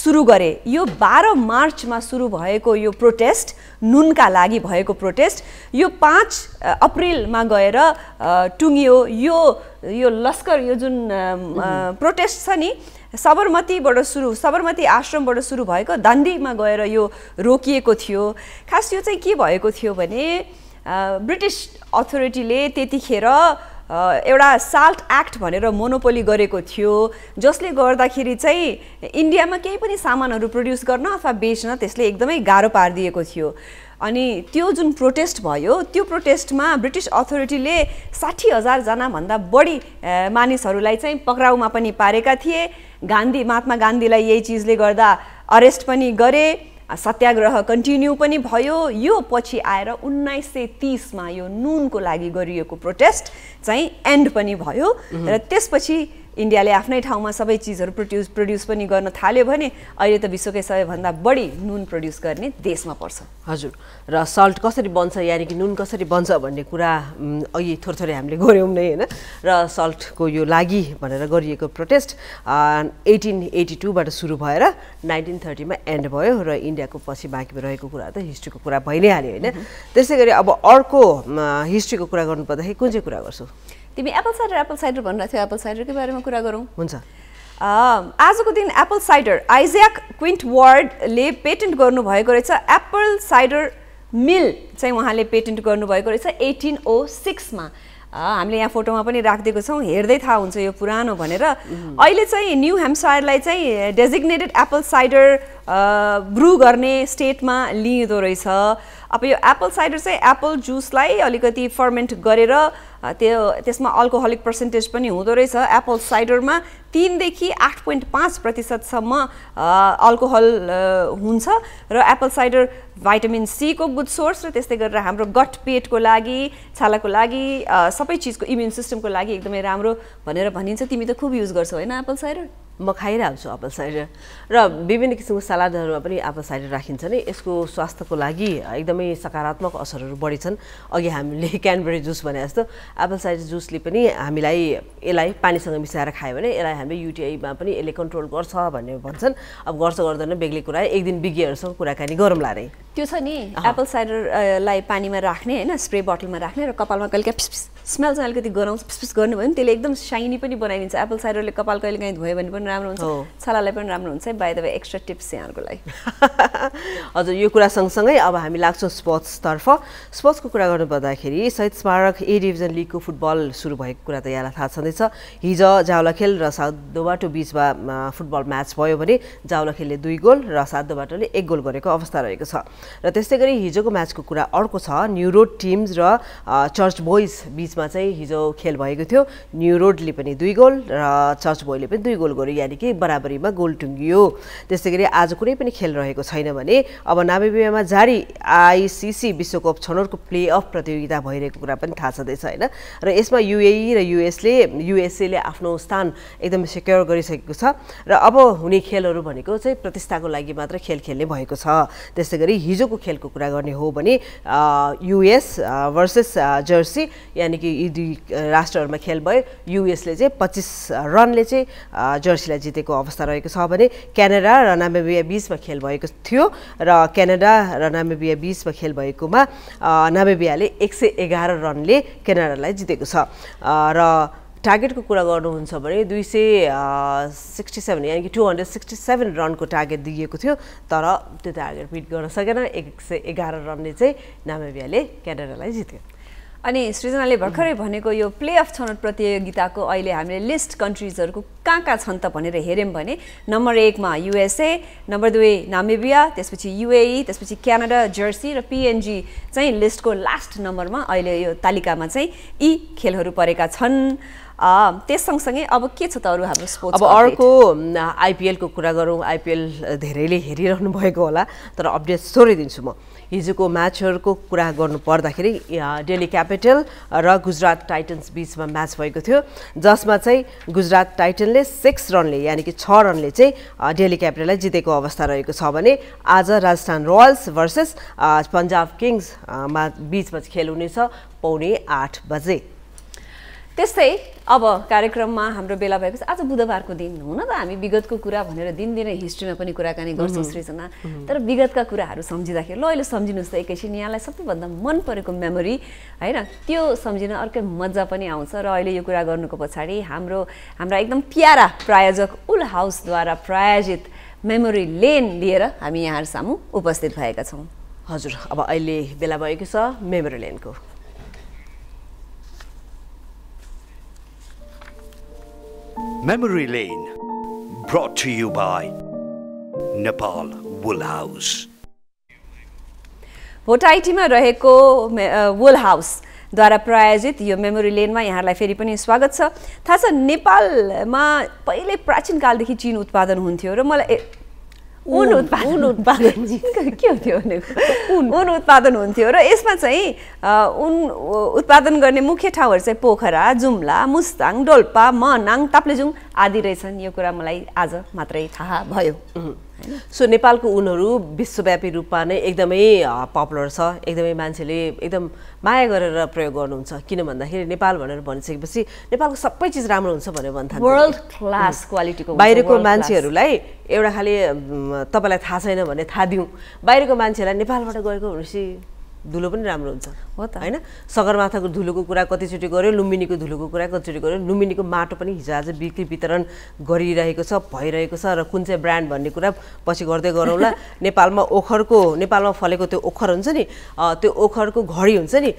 सुरु गरे यो बाह्र मार्च मा सुरु भएको यो प्रोटेस्ट नुनका लागि भएको प्रोटेस्ट यो पाँच अप्रिल मा गएर टुंगियो यो यो लस्कर यो जुन प्रोटेस्ट छ नि सबरमतीबाट सुरु सबरमती आश्रमबाट सुरु भएको दाण्डीमा गएर यो रोकिएको थियो खास यो चाहिँ के भएको थियो भने ब्रिटिश अथोरिटीले त्यतिखेर एउटा साल्ट एक्ट भनेर मोनोपोली गरेको थियो जसले गर्दाखेरि चाहिँ इन्डियामा केही पनि सामानहरू प्रोड्युस गर्न अथवा बेच्न त्यसले एकदमै गाह्रो पार्दिएको थियो अनि त्यो जुन प्रोटेस्ट भयो त्यो प्रोटेस्टमा ब्रिटिश अथोरिटीले साठी हजार जना भन्दा बढी मानिसहरूलाई चाहिँ पक्राउमा पनि पारेका थिए गान्धी महात्मा गान्धीलाई यही चीजले गर्दा अरेस्ट पनि गरे सत्याग्रह कन्टिन्यू पनि भयो यो पछि आएर उन्नाइस सय तीस मा यो नुनको लागि गरिएको प्रोटेस्ट चाहिँ एन्ड पनि भयो र त्यसपछि इन्डियाले आफ्नै ठाउँमा सबै चीजहरु प्रोड्युस प्रोड्युस पनि गर्न थाल्यो भने अहिले त विश्वकै सबैभन्दा बढी नुन प्रोड्युस गर्ने देशमा पर्छ हजुर र साल्ट कसरी बन्छ यानी कि नुन कसरी बन्छ भन्ने कुरा अघि थोरथोरै हामीले गर्यौं नै हैन र साल्टको यो लागि भनेर गरिएको प्रोटेस्ट eighteen eighty-two बाट सुरु भएर nineteen thirty मा एन्ड भयो र इन्डियाको पछि बाँकी रहेको कुरा त हिस्ट्रीको कुरा भइ नै हाल्यो हैन त्यसैगरी अब अर्को हिस्ट्रीको कुरा गर्नु पर्दाखेरि कुन चाहिँ कुरा गर्छौ तिमी एप्पल साइडर एप्पल साइडर भन्राथ्यौ एप्पल साइडरको बारेमा कुरा गरौं हुन्छ अ आजको दिन एप्पल साइडर आइज्याक क्विन्टवार्डले पेटेन्ट गर्नु भएको रहेछ एप्पल साइडर मिल चाहिँ उहाँले पेटेन्ट गर्नु भएको रहेछ eighteen oh six मा हामीले यहाँ फोटोमा पनि राखिदिएको छौं हेर्दै थाहा हुन्छ यो पुरानो भनेर अहिले चाहिँ न्यू ह्याम्पसायरलाई चाहिँ डेजिग्नेटेड एप्पल साइडर ब्रू गर्ने स्टेटमा लिइदो रहेछ अब यो एप्पल साइडर चाहिँ एप्पल जुसलाई अलिकति फर्मेन्ट गरेर त्यो त्यसमा अल्कोहोलिक पर्सेन्टेज पनि हुँदो रहेछ एप्पल साइडरमा तीन देखि आठ दशमलव पाँच प्रतिशत सम्म अल्कोहल हुन्छ र एप्पल साइडर भाइटामिन सी को गुड सोर्स र त्यस्तै गरेर हाम्रो गट पेटको लागि छालाको लागि सबै चीजको इम्युन सिस्टमको लागि एकदमै राम्रो भनेर भनिन्छ तिमी त खूब युज गर्छौ हैन एप्पल साइडर म खाइराउँछु एप्पल साइडर र विभिन्न किसिमको सलादहरुमा पनि एप्पल साइडर राखिन्छ नि यसको स्वास्थ्यको लागि एकदमै सकारात्मक असरहरु बढी छन् अघि हामीले क्यानबेरी जुस भने जस्तो एप्पल साइडर जुसले पनि हामीलाई यसलाई पानीसँग मिसाएर खायो भने यसलाई हामीले युटीआई मा पनि यसले कन्ट्रोल गर्छ भन्ने भन्छन् अब गर्छ गर्दैन बेग्लै कुरा एक दिन विज्ञहरुसँग कुराकानी गरौँला रे त्यो छ नि एप्पल साइडर लाई पानीमा राख्ने हैन स्प्रे बोतलमा राख्ने र कपालमा कलका smells are like the girls, them shiny apple cider like a palco, by the way, extra tips. Also, you could have sung Sungai, Abahamilaxo sports starfa, sports Kukuragona Badakiri, Side Smarak, E Division Liku football, Surubai Kuratayala Hatsanitsa, Hizo, Jaulakil, Rasad, Dovato Bisba football match boy, Jaulakil, Duigol, Rasad, the Battle, Egol Goreko of Staragosa. Ratestegari, Hizo match Kukura, Orkosa, New Road teams, Ra, Church Boys, Bisma, Hizo, Kelbaigutio, New Road Lipani Duigol, Church Boy Lipan Duigol Gorianiki, Barabarima, Gold Tungio. The Segari Azakuri Penny Kelroy. छैन भने अब नामिबियामा जारी आईसीसी विश्वकप छनौटको प्लेअफ प्रतियोगिता भइरहेको कुरा पनि थाहा छदैछ हैन र यसमा यूएई र यूएसले यूएसए ले आफ्नो स्थान एकदम सिक्योर गरिसकेको छ र अब हुने खेलहरू भनेको चाहिँ प्रतिष्ठाको लागि मात्र खेल खेल्ने भएको छ त्यसैगरी हिजोको खेलको कुरा गर्ने हो भने यूएस भर्सेस जर्सी यानी कि यी दुई राष्ट्रहरुमा खेल भयो यूएस ले चाहिँ पच्चीस रनले चाहिँ जर्सीलाई जितेको अवस्था रहेको छ भने क्यानाडा र नामिबिया बीच मा खेल भएको थियो र क्यानाडा र नामिबिया बीच मा खेल भएकोमा नामिबियाले एक सय एघार रनले क्यानाडालाई जितेको छ र टार्गेटको कुरा गर्नुहुन्छ भने दुई सय सडसट्ठी यानी कि दुई सय सडसट्ठी रनको टार्गेट दिएको थियो तर त्यो टार्गेट मिट गर्न सकेन एक सय एघार रनले चाहिँ नामिबियाले क्यानाडालाई जित्यो अनि सृजनाले भर्खरै भनेको यो प्लेअफ छनौट प्रतियोगिताको अहिले हामीले लिस्ट कन्ट्रीजहरुको कहाँ कहाँ छन् त भनेर हेर्यौं भने नम्बर एक मा यूएसए नम्बर दुई नामिबिया त्यसपछि यूएई त्यसपछि क्यानाडा जर्सी र पीएनजी चाहिँ लिस्टको लास्ट नम्बरमा अहिले यो तालिकामा चाहिँ यी खेलहरू परेका छन् आ त्यससँगसँगै अब के छ त अरु हाम्रो स्पोर्ट्स अब अर्को आईपीएल को कुरा गरौं आईपीएल धेरैले हेरिरहनु भएको होला तर अपडेट थोरै दिन्छु म हिजोको म्याचहरुको कुरा गर्नु पर्दाखेरि दिल्ली क्यापिटल र गुजरात टाइटन्स बीचमा म्याच भएको थियो जसमा चाहिँ गुजरात टाइटनले छ रनले यानी कि छ रनले चाहिँ दिल्ली क्यापिटललाई जितेको अवस्था रहेको छ भने आज Rajasthan Royals versus Punjab Kings बीचमा खेल हुनेछ पौने आठ बजे त्यस्तै अब कार्यक्रममा हाम्रो बेला भएपछि आज बुधबारको दिन हो न त हामी विगतको कुरा भनेर दिनदिनै हिस्ट्रीमा पनि कुराकानी गर्छौं सृजना तर विगतका कुराहरू सम्झिदाखेरि ल अहिले सम्झिनुस् त एकैछिन यहाँलाई सबैभन्दा मन परेको मेमोरी हैन त्यो सम्झिन अर्कै मजा पनि आउँछ र अहिले यो कुरा गर्नुको पछाडी हाम्रो हाम्रो एकदम प्यारा प्रायोजक वुल हाउस द्वारा प्रायोजित मेमोरी लेन लिएर हामी यहाँहरु सामु उपस्थित भएका छौं हजुर अब अहिले बेला भएको छ मेमोरी लेनको Memory Lane, brought to you by Nepal Wool House. Bhotahiti में रहेको वुल हाउस द्वारा प्रायोजित यो मेमोरी लेन में यहाँलाई फेरि पनि स्वागत छ थाहा छ नेपालमा पहिले प्राचीन कालदेखि चीन उत्पादन हुन्थ्यो र मलाई ऊन उत्पादन उत्पादन के हुन्थ्यो ऊन उत्पादन हुन्थ्यो र यसमा चाहिँ ऊन उत्पादन गर्ने मुख्य ठाउँहरु चाहिँ पोखरा जुम्ला मुस्ताङ डोल्पा मनाङ ताप्लेजुङ आदि रहेछन् यो कुरा मलाई आज मात्रै थाहा भयो सो नेपालको ऊनहरु विश्वव्यापी रूपमा नै एकदमै पपुलर छ एकदमै मान्छेले एकदम माया गरेर प्रयोग गर्नुहुन्छ किन भन्दाखेरि नेपाल भनेर भनिसकेपछि नेपालको सबै चीज राम्रो हुन्छ भनेर भन्थान्छ वर्ल्ड क्लास क्वालिटीको बाहिरको मान्छेहरुलाई एउटा खाली तपाईलाई थाहा छैन भने थाहा दिउँ बाहिरको मान्छेलाई नेपालबाट गएको भनेपछि धुलो पनि राम्रो हुन्छ हो त हैन सगरमाथाको धुलोको कुरा कतिचोटी गर्यो लुम्बिनीको धुलोको कुरा कतिचोटी गर्यो लुम्बिनीको माटो पनि हिजो आज बिक्री वितरण गरिरहेको छ भइरहेको छ र कुन चाहिँ ब्रान्ड भन्ने कुरा पछि गर्दै गरौँला नेपालमा ओखरको नेपालमा फलेको त्यो ओखर हुन्छ नि त्यो ओखरको घडी हुन्छ नि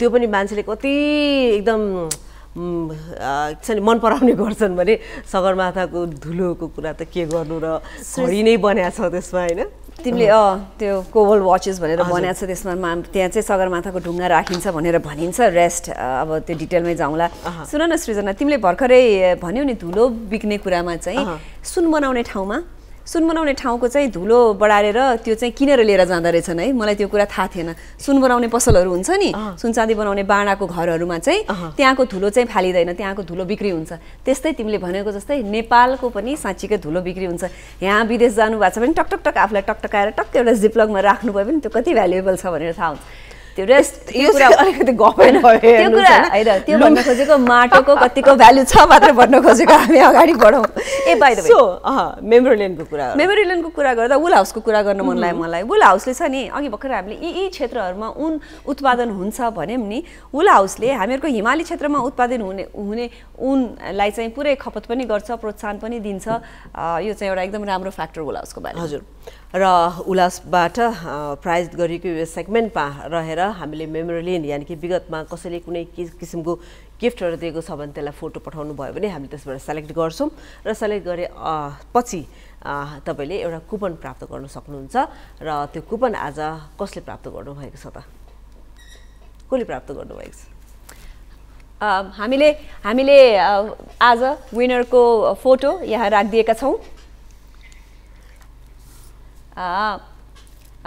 त्यो पनि मान्छेले कति एकदम मन पराउने गर्छन् भने सगरमाथाको धुलोको कुरा त के गर्नु र घडी नै बन्या छ त्यसमा हैन तिमीले अ त्यो कोबल वाचेस भनेर बनाएको छ त्यसमा त्यहाँ चाहिँ सगरमाथाको ढुङ्गा राखिन्छ भनेर भनिन्छ रेस्ट अब त्यो डिटेलमै जाउँला सुन न सृजना तिमीले भर्खरै भन्यौ नि धुलो बिक्ने कुरामा चाहिँ सुन बनाउने ठाउँमा सुन बनाउने ठाउँको चाहिँ धुलो बढाएर त्यो चाहिँ किनेर लिएर जाँदा रहेछन् है मलाई त्यो कुरा थाहा थिएन सुन बनाउने पसलहरू हुन्छ नि सुनचाँदी बनाउने बाणाको घरहरूमा चाहिँ त्यहाँको धुलो चाहिँ फालिदैन त्यहाँको धुलो बिक्री हुन्छ त्यस्तै तिमीले भनेको जस्तै नेपालको पनि साच्चीकै धुलो बिक्री हुन्छ यहाँ विदेश जानु भएको छ भने टकटक टक आफुलाई टकटकाएर टक्क एउटा जिपलगमा राख्नु भयो भने त्यो कति भ्यालुएबल छ भनेर थाहा हुन्छ त्यो रेस्ट यो कुरा अलिकति गफेन त्यो कुरा हैन त्यो भन्न खोजेको माटोको कतिको भ्यालु छ मात्र भन्न खोजेको हामी अगाडि बढौं ए by the way so uh मेमोरियलको कुरा मेमोरियलको कुरा गर्दा वुल हाउसको कुरा गर्न मन लाग्यो मलाई वुल हाउसले छ नि अघि भर्खर हामीले यी यी क्षेत्रहरुमा उन उत्पादन हुन्छ भन्यम नि वुल हाउसले हामीहरुको हिमाली क्षेत्रमा उत्पादन हुने हुने उनलाई चाहिँ पुरै खपत पनि गर्छ प्रोत्साहन पनि दिन्छ यो चाहिँ एउटा एकदम राम्रो फ्याक्टर वुल हाउसको बारे हजुर र उलासबाट प्राइज गरिएको यो सेगमेन्टमा रहेर हामीले मेमोरियल यानी कि विगतमा कसैले कुनै किसिमको गिफ्टहरु दिएको छ भने त्यसलाई फोटो पठाउनु भयो भने हामीले त्यसबाट सेलेक्ट गर्छौं र सेलेक्ट गरे पछि तपाईले एउटा कुपन प्राप्त गर्न सक्नुहुन्छ र त्यो कुपन आज कसले प्राप्त गर्नु भएको छ त कसले प्राप्त गर्नु भएको छ हामीले हामीले आज विनरको फोटो यहाँ राखिदिएका छौं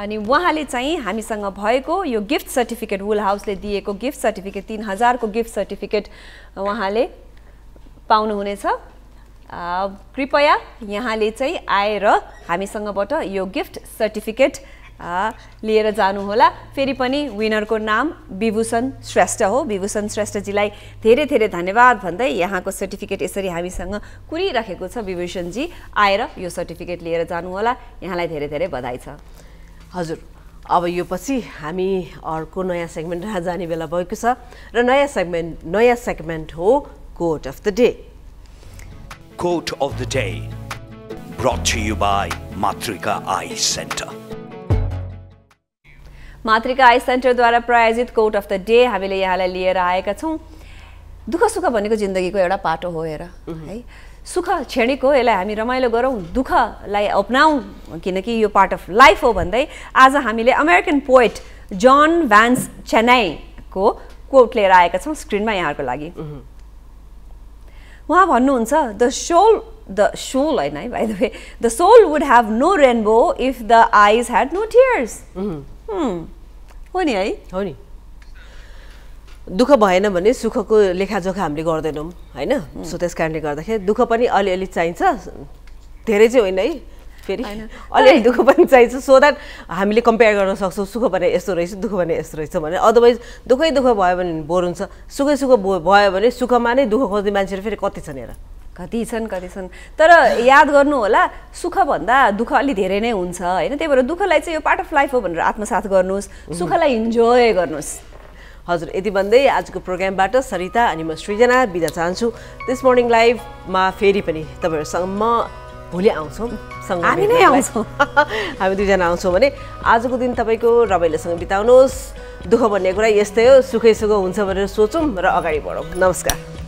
अनि उहाँले चाहिँ हामीसँग भएको यो गिफ्ट सर्टिफिकेट वुल हाउसले दिएको गिफ्ट सर्टिफिकेट तीन हजार को गिफ्ट सर्टिफिकेट उहाँले पाउनु हुनेछ कृपया यहाँले चाहिँ आएर हामीसँगबाट यो गिफ्ट सर्टिफिकेट लिएर जानु होला फेरि पनि विनरको नाम विभूषण श्रेष्ठ हो विभूषण श्रेष्ठ जीलाई धेरै धेरै धन्यवाद भन्दै यहाँको सर्टिफिकेट यसरी हामीसँग कुरिराखेको छ विभूषण जी आएर यो सर्टिफिकेट लिएर जानु होला यहाँलाई धेरै धेरै बधाई छ हजुर अब यो पछि हामी अर्को नयाँ सेगमेन्टमा जाने बेला भएको छ र नयाँ सेगमेन्ट नयाँ सेगमेन्ट हो quote of the day quote of the day brought to you by Matrika eye centre Matrika eye centre द्वारा प्रायोजित कोट अफ द डे हामीले यहाँलाई लिएर आएका छौं दुःख सुख भनेको जिन्दगीको एउटा पाटो हो हेर है सुख क्षणिक हो यसलाई हामी रमाइलो गरौं दुःखलाई अपनाउँ किनकि यो पार्ट अफ लाइफ हो भन्दै आज हामीले अमेरिकन पोएट जन भ्यान्स चेनाईको कोट लिएर आएका छौं स्क्रिनमा यहाँहरुको लागि उहाँ भन्नुहुन्छ द सोल द सोल हैन है by the way the soul would have no rainbow if the eyes had no tears हो नि है हो नि दुःख भएन भने सुखको लेखाजोखा हामीले गर्दैनौं हैन सो त्यसकारणले गर्दाखेरि दुःख पनि अलिअलि चाहिन्छ धेरै चाहिँ होइन है फेरि अलिअलि दुःख पनि चाहिन्छ सो दैट हामीले कम्पेयर गर्न सक्छौं सुख भने यस्तो रहेछ दुःख भने यस्तो रहेछ भने अदरवाइज दुःखै दुःख भयो भने बोर हुन्छ सुखै सुख भयो भने सुखमा नै दुःख खोज्ने मान्छेहरु फेरि कति छन् हेर कति छन् कति छन् तर याद गर्नु होला सुख भन्दा दुःख अलि धेरै नै हुन्छ हैन त्यही भएर दुःखलाई चाहिँ यो पार्ट अफ लाइफ हो भनेर आत्मसात गर्नुस् सुखलाई इन्जॉय गर्नुस् हजुर यति भन्दै आजको प्रोग्रामबाट सरिता अनि म सृजना बिदा चाहन्छु दिस मर्निङ लाइभ मा फेरि पनि तपाईहरु सँग म भोलि आउँछौं सँगै हामी नै आउँछौं हामी दुई जना आउँछौं भने आजको दिन तपाईको रमाइलोसँग बिताउनुस् दुःख भन्ने कुरा यस्तै हो सुखै सुख हुन्छ भनेर सोचौं र अगाडि बढौं नमस्कार